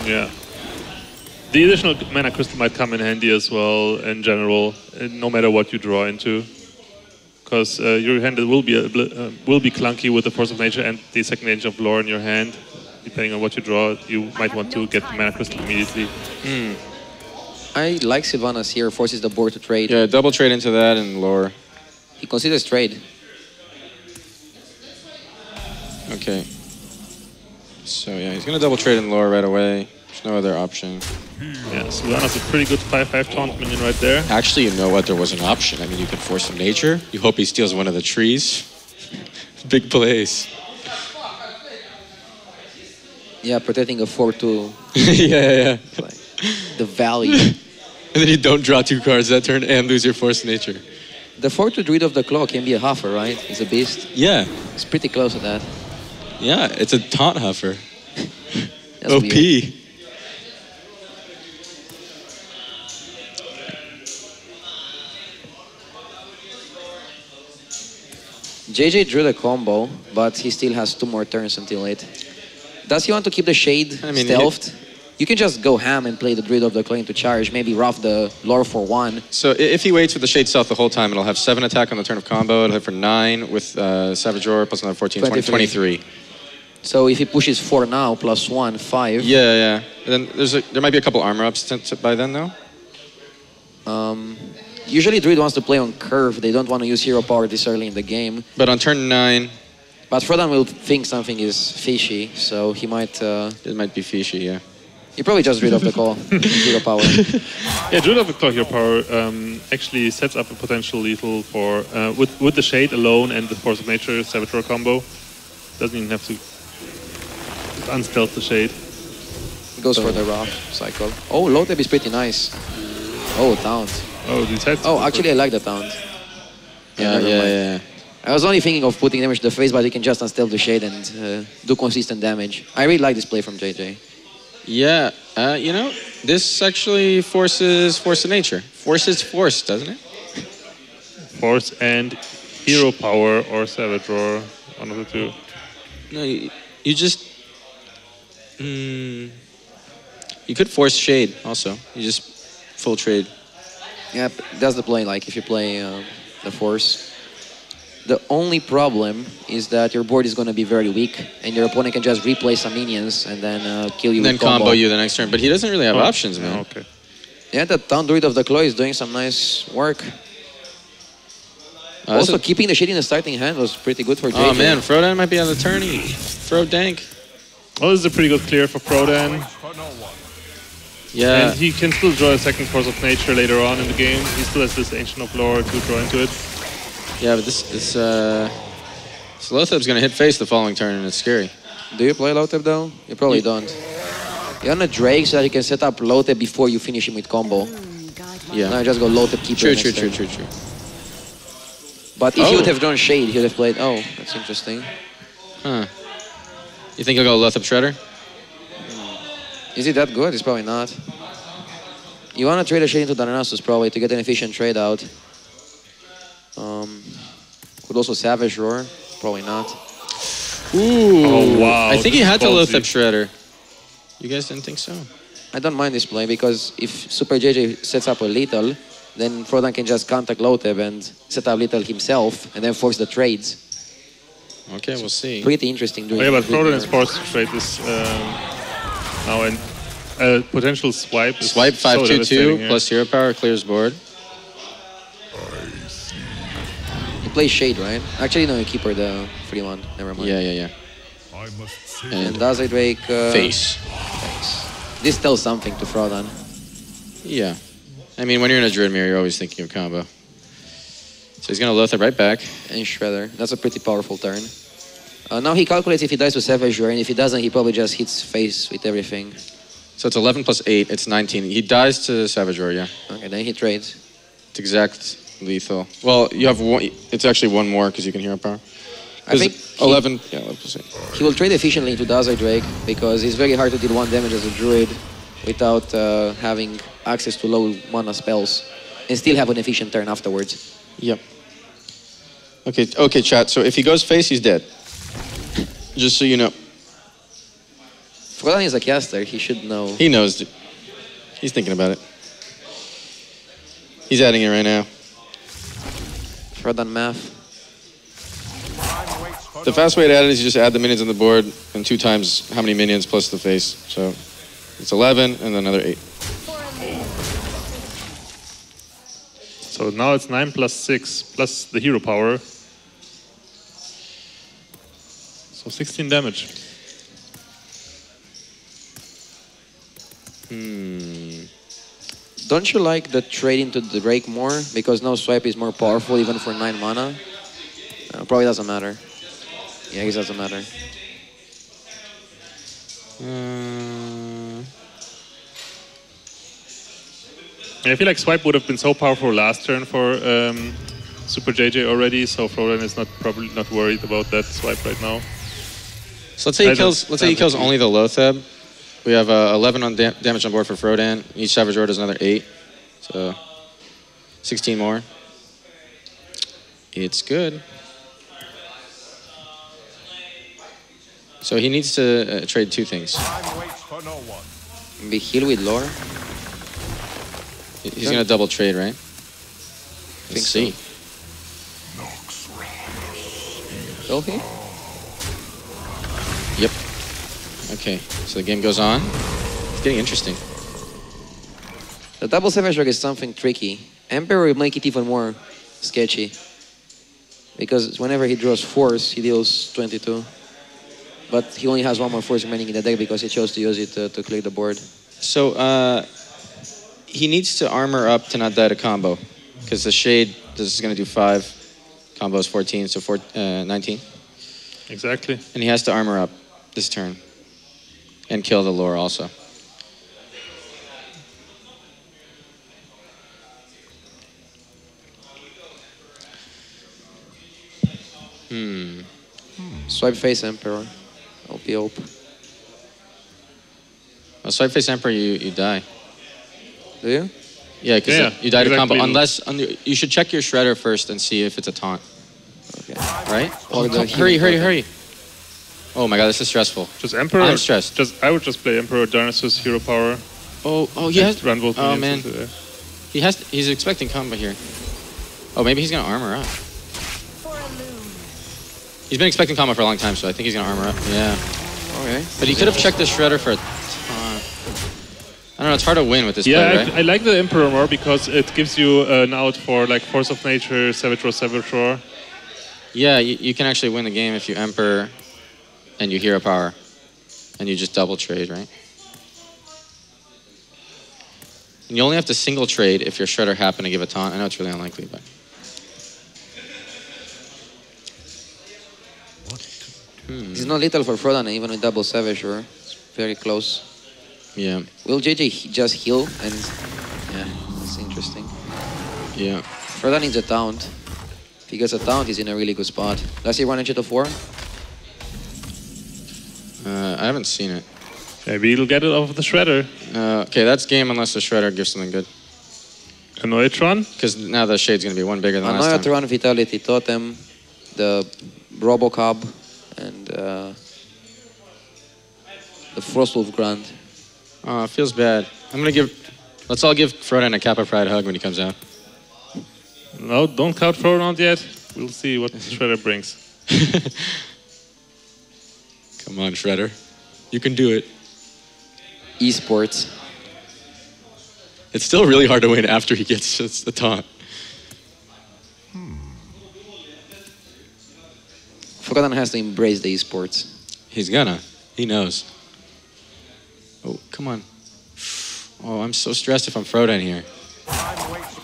Yeah. The additional mana crystal might come in handy as well, in general, no matter what you draw into, because uh, your hand will be uh, will be clunky with the Force of Nature and the second Angel of Lore in your hand. Depending on what you draw, you might want to get the mana crystal immediately. Mm. I like Sylvanas here. Forces the board to trade. Yeah, double trade into that and Lore. He considers trade. Okay. So yeah, he's gonna double trade in Lore right away. No other option. Yeah, Sylvanas a pretty good five five taunt minion right there. Actually, you know what? There was an option. I mean, you could Force some Nature. You hope he steals one of the trees. Big plays. Yeah, protecting a four two. Yeah, yeah. Like, the value. And then you don't draw two cards that turn and lose your Force Nature. The four two Druid of the Claw can be a Huffer, right? It's a beast. Yeah. It's pretty close to that. Yeah, it's a taunt Huffer. O P. Weird. J J drew the combo, but he still has two more turns until it. Does he want to keep the Shade I mean, stealthed? You can just go ham and play the Druid of the Claw to charge, maybe Rough the Lore for one. So if he waits with the Shade stealth the whole time, it'll have seven attack on the turn of combo, it'll hit for nine with uh, Savage Roar plus another fourteen, twenty-three. So if he pushes four now, plus one, five. Yeah, yeah. And then there's a, there might be a couple armor ups by then, though. Um... Usually Druid wants to play on curve. They don't want to use hero power this early in the game. But on turn nine... But Frodan will think something is fishy, so he might... Uh, it might be fishy, yeah. He probably just Druid of the Claw, hero power. Yeah, Druid of the Claw hero power um, actually sets up a potential lethal for... Uh, with, with the Shade alone and the Force of Nature Savage Roar combo. Doesn't even have to unstealth the Shade. He goes so. for the Raw Cycle. Oh, low tap is pretty nice. Oh, taunt. Oh, detect. Oh, actually I like the taunt. Yeah, yeah, yeah, yeah. I was only thinking of putting damage to the face, but you can just unstable the Shade and uh, do consistent damage. I really like this play from J J. Yeah, uh, you know, this actually forces Force of Nature. Force is Force, doesn't it? Force and Hero Power or Savage Roar, one of the two. No, you, you just... Mm, you could Force Shade also. You just full trade. Yep, that's the play, like if you play uh, the Force. The only problem is that your board is going to be very weak, and your opponent can just replay some minions and then uh, kill you and then with combo. combo you the next turn. But he doesn't really have oh. options, man. Yeah, okay. Yeah, the Town Druid of the Claw is doing some nice work. Uh, also, keeping the shit in the starting hand was pretty good for J J. Oh man, Frodan might be on the tourney. Frodank. Oh, this is a pretty good clear for Frodan. Yeah. And he can still draw a second Force of Nature later on in the game. He still has this Ancient of Lore to draw into it. Yeah, but this this uh, this low tap's gonna hit face the following turn, and it's scary. Do you play low tap though? You probably you, don't. You're on a Drake so that you can set up low tap before you finish him with combo. Yeah. No, just go low tap keeper. True, true, true, true, true. But if oh. he would have drawn Shade, he would have played. Oh, that's interesting. Huh? You think he'll go low tap Shredder? Is it that good? It's probably not. You wanna trade a Shade into Darnassus probably to get an efficient trade out. Um, could also Savage Roar, probably not. Ooh! Oh, wow! I think he had to low tap Shredder. You guys didn't think so? I don't mind this play because if Super J J sets up a Lethal, then Frodan can just contact low tap and set up Lethal himself, and then force the trades. Okay, so we'll see. Pretty interesting. Doing oh, yeah, but Frodan is forced to trade this um, now, and a potential swipe. Swipe five two two plus Hero Power clears board. Play Shade, right? Actually, no, you keep her the free one. Never mind. Yeah, yeah, yeah. And does it make... Uh, face. face. This tells something to Frodan. Yeah. I mean, when you're in a Druid Mirror, you're always thinking of combo. So he's going to Lothar right back. And Shredder. That's a pretty powerful turn. Uh, now he calculates if he dies to Savage Roar, and if he doesn't, he probably just hits face with everything. So it's eleven plus eight, it's nineteen. He dies to Savage Roar, yeah. Okay, then he trades. It's exact... Lethal. Well, you have one. It's actually one more because you can Hero Power. I think eleven. He, yeah, eleven percent. He will trade efficiently into Dazai Drake because it's very hard to deal one damage as a druid without uh, having access to low mana spells and still have an efficient turn afterwards. Yep. Okay. Okay, chat. So if he goes face, he's dead. Just so you know. Frodan is a caster. He should know. He knows. He's thinking about it. He's adding it right now. Frodan math. The fast way to add it is you just add the minions on the board and two times how many minions plus the face. So it's eleven and another eight. So now it's nine plus six plus the Hero Power. So sixteen damage. Hmm. Don't you like the trade into the Drake more? Because no swipe is more powerful even for nine mana. Uh, probably doesn't matter. Yeah, I guess it doesn't matter. Uh... I feel like swipe would have been so powerful last turn for um, Super J J already, so Frodan is not probably not worried about that swipe right now. So let's say he I kills. Let's say he kills only the Lothab. We have uh, eleven on da damage on board for Frodan. Each Savage Roar does another eight. So, sixteen more. It's good. So he needs to uh, trade two things. Be heal with Lore? He's going to double trade, right? I think so. Will he? Yep. Okay, so the game goes on. It's getting interesting. The double Savage Roar is something tricky. Emperor will make it even more sketchy. Because whenever he draws Force, he deals twenty-two. But he only has one more Force remaining in the deck because he chose to use it to, to clear the board. So, uh, he needs to armor up to not die to combo. Because the Shade, this is going to do five. Combo is fourteen, so four, uh, nineteen. Exactly. And he has to armor up this turn. And kill the Lore also. Hmm. hmm. Swipe face Emperor. I'll be open. Well, swipe face Emperor, you, you die. Do you? Yeah, because yeah, you die exactly. to combo. Unless, un you should check your Shredder first and see if it's a taunt. Okay. Right? Oh, oh, hurry, hurry, hurry. Oh my god, this is stressful. Just Emperor? I'm stressed. Just, I would just play Emperor, Dionysus, Hero Power. Oh, oh, he has... Oh, man. He has... He's expecting combo here. Oh, maybe he's going to armor up. He's been expecting combo for a long time, so I think he's going to armor up. Yeah. Okay. But he could have checked the Shredder for a taunt. I don't know, it's hard to win with this yeah, play, right? Yeah, I, I like the Emperor more because it gives you uh, an out for, like, Force of Nature, Savage Roar, Savage Roar. Yeah, you, you can actually win the game if you Emperor and you Hero Power. And you just double trade, right? And you only have to single trade if your Shredder happened to give a taunt. I know it's really unlikely, but... What? Hmm. It's not little for Frodan, even with double Savage Roar. It's very close. Yeah. Will J J just heal? And yeah, that's interesting. Yeah. Frodan needs a taunt. If he gets a taunt, he's in a really good spot. Does he run into the four? Uh, I haven't seen it. Maybe he'll get it off of the Shredder. Uh, okay, that's game unless the Shredder gives something good. Anoitron? Because now the shade's going to be one bigger than last time. Anoitron, Vitality Totem, the Robocob, and uh, the Frostwolf Grunt. Oh, it feels bad. I'm gonna give. Let's all give Frodan a Kappa Pride hug when he comes out. No, don't count Frodan yet. We'll see what Shredder brings. Come on, Shredder. You can do it. Esports. It's still really hard to win after he gets just the taunt. Hmm. Frodan has to embrace the esports. He's gonna. He knows. Oh, come on. Oh, I'm so stressed if I'm Frodan here.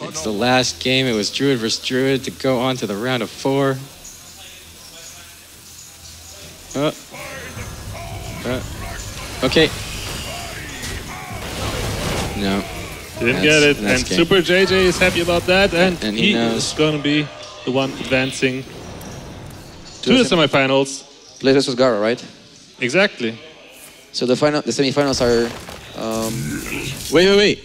It's the last game. It was Druid versus Druid to go on to the round of four. Uh. Uh. Okay. No. Didn't get it. And game. Super J J is happy about that. And, and he, he is going to be the one advancing to the semifinals. Play versus Gaara, right? Exactly. So the final, the semifinals are. Um, wait, wait, wait!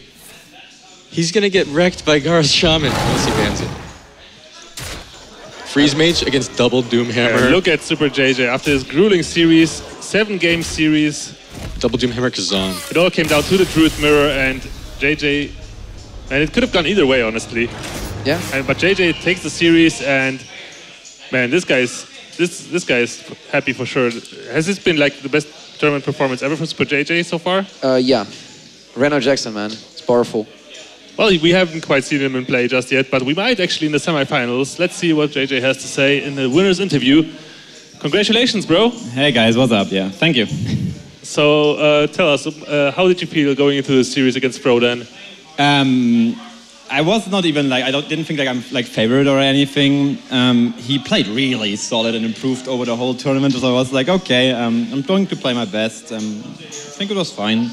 He's gonna get wrecked by Gaara's Shaman unless he bans it. Freeze Mage against double Doomhammer. Yeah, look at Super J J after his grueling series, seven-game series. Double Doomhammer Kazan. It all came down to the Druid Mirror and J J, and it could have gone either way, honestly. Yeah. And, but J J takes the series, and man, this guy's this this guy is happy for sure. Has this been like the best tournament performance ever from Super J J so far? Uh, yeah. Reno Jackson, man. It's powerful. Well, we haven't quite seen him in play just yet, but we might actually in the semifinals. Let's see what J J has to say in the winner's interview. Congratulations, bro. Hey, guys. What's up? Yeah, thank you. So, uh, tell us, uh, how did you feel going into the series against Frodan? Um, I was not even like, I don't, didn't think like I'm like favorite or anything. Um, he played really solid and improved over the whole tournament. So I was like, okay, um, I'm going to play my best. Um, I think it was fine.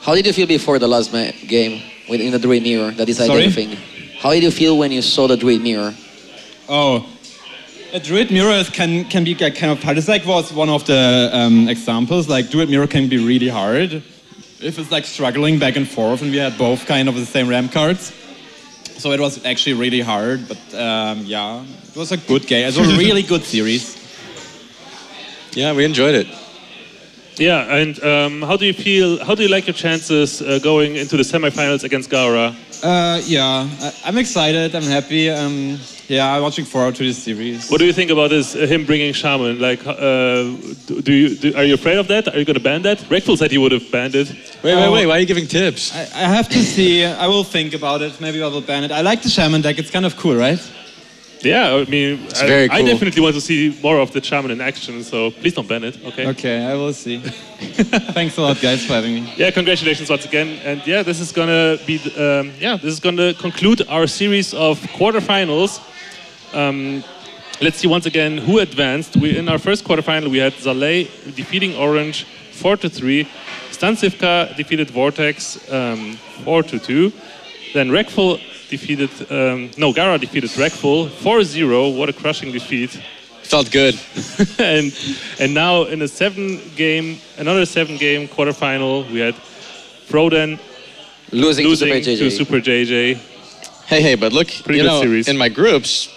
How did you feel before the last game within the Druid Mirror? That is everything. How did you feel when you saw the Druid Mirror? Oh, a Druid Mirror can can be like kind of hard. It's like was one of the um, examples. Like Druid Mirror can be really hard. If it's like struggling back and forth, and we had both kind of the same ramp cards. So it was actually really hard, but um, yeah, it was a good game. It was a really good series. Yeah, we enjoyed it. Yeah, and um, how do you feel, how do you like your chances uh, going into the semifinals against Gaara? Uh, yeah, I I'm excited, I'm happy. Um, yeah, I'm watching forward to this series. What do you think about this, uh, him bringing Shaman? Like, uh, do you, do, are you afraid of that? Are you going to ban that? Reckful said he would have banned it. Wait, wait, wait, why are you giving tips? I, I have to see, I will think about it, maybe I will ban it. I like the Shaman deck, it's kind of cool, right? Yeah, I mean, I, very cool. I definitely want to see more of the Shaman in action, so please don't ban it, okay? Okay, I will see. Thanks a lot, guys, for having me. Yeah, congratulations once again. And yeah, this is gonna be, um, yeah, this is gonna conclude our series of quarterfinals. Um, let's see once again who advanced. We, in our first quarterfinal, we had Zalae defeating Orange four to three. StanCifka defeated Vortex um, four to two. Then Reckful defeated, um, no, Gaara defeated Reckful four zero. What a crushing defeat. Start good. and and now in a seven game, another seven game quarterfinal, we had Frodan losing, losing to Super J J. Hey, hey, but look, pretty you know, series. in my groups,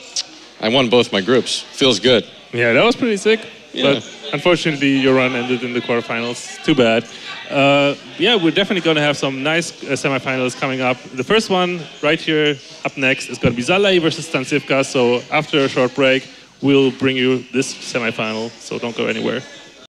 I won both my groups. Feels good. Yeah, that was pretty sick. Yeah. But unfortunately, your run ended in the quarterfinals. Too bad. Uh, yeah, we're definitely going to have some nice uh, semifinals coming up. The first one right here up next is going to be Zalae versus StanCifka. So after a short break, we'll bring you this semifinal. So don't go anywhere.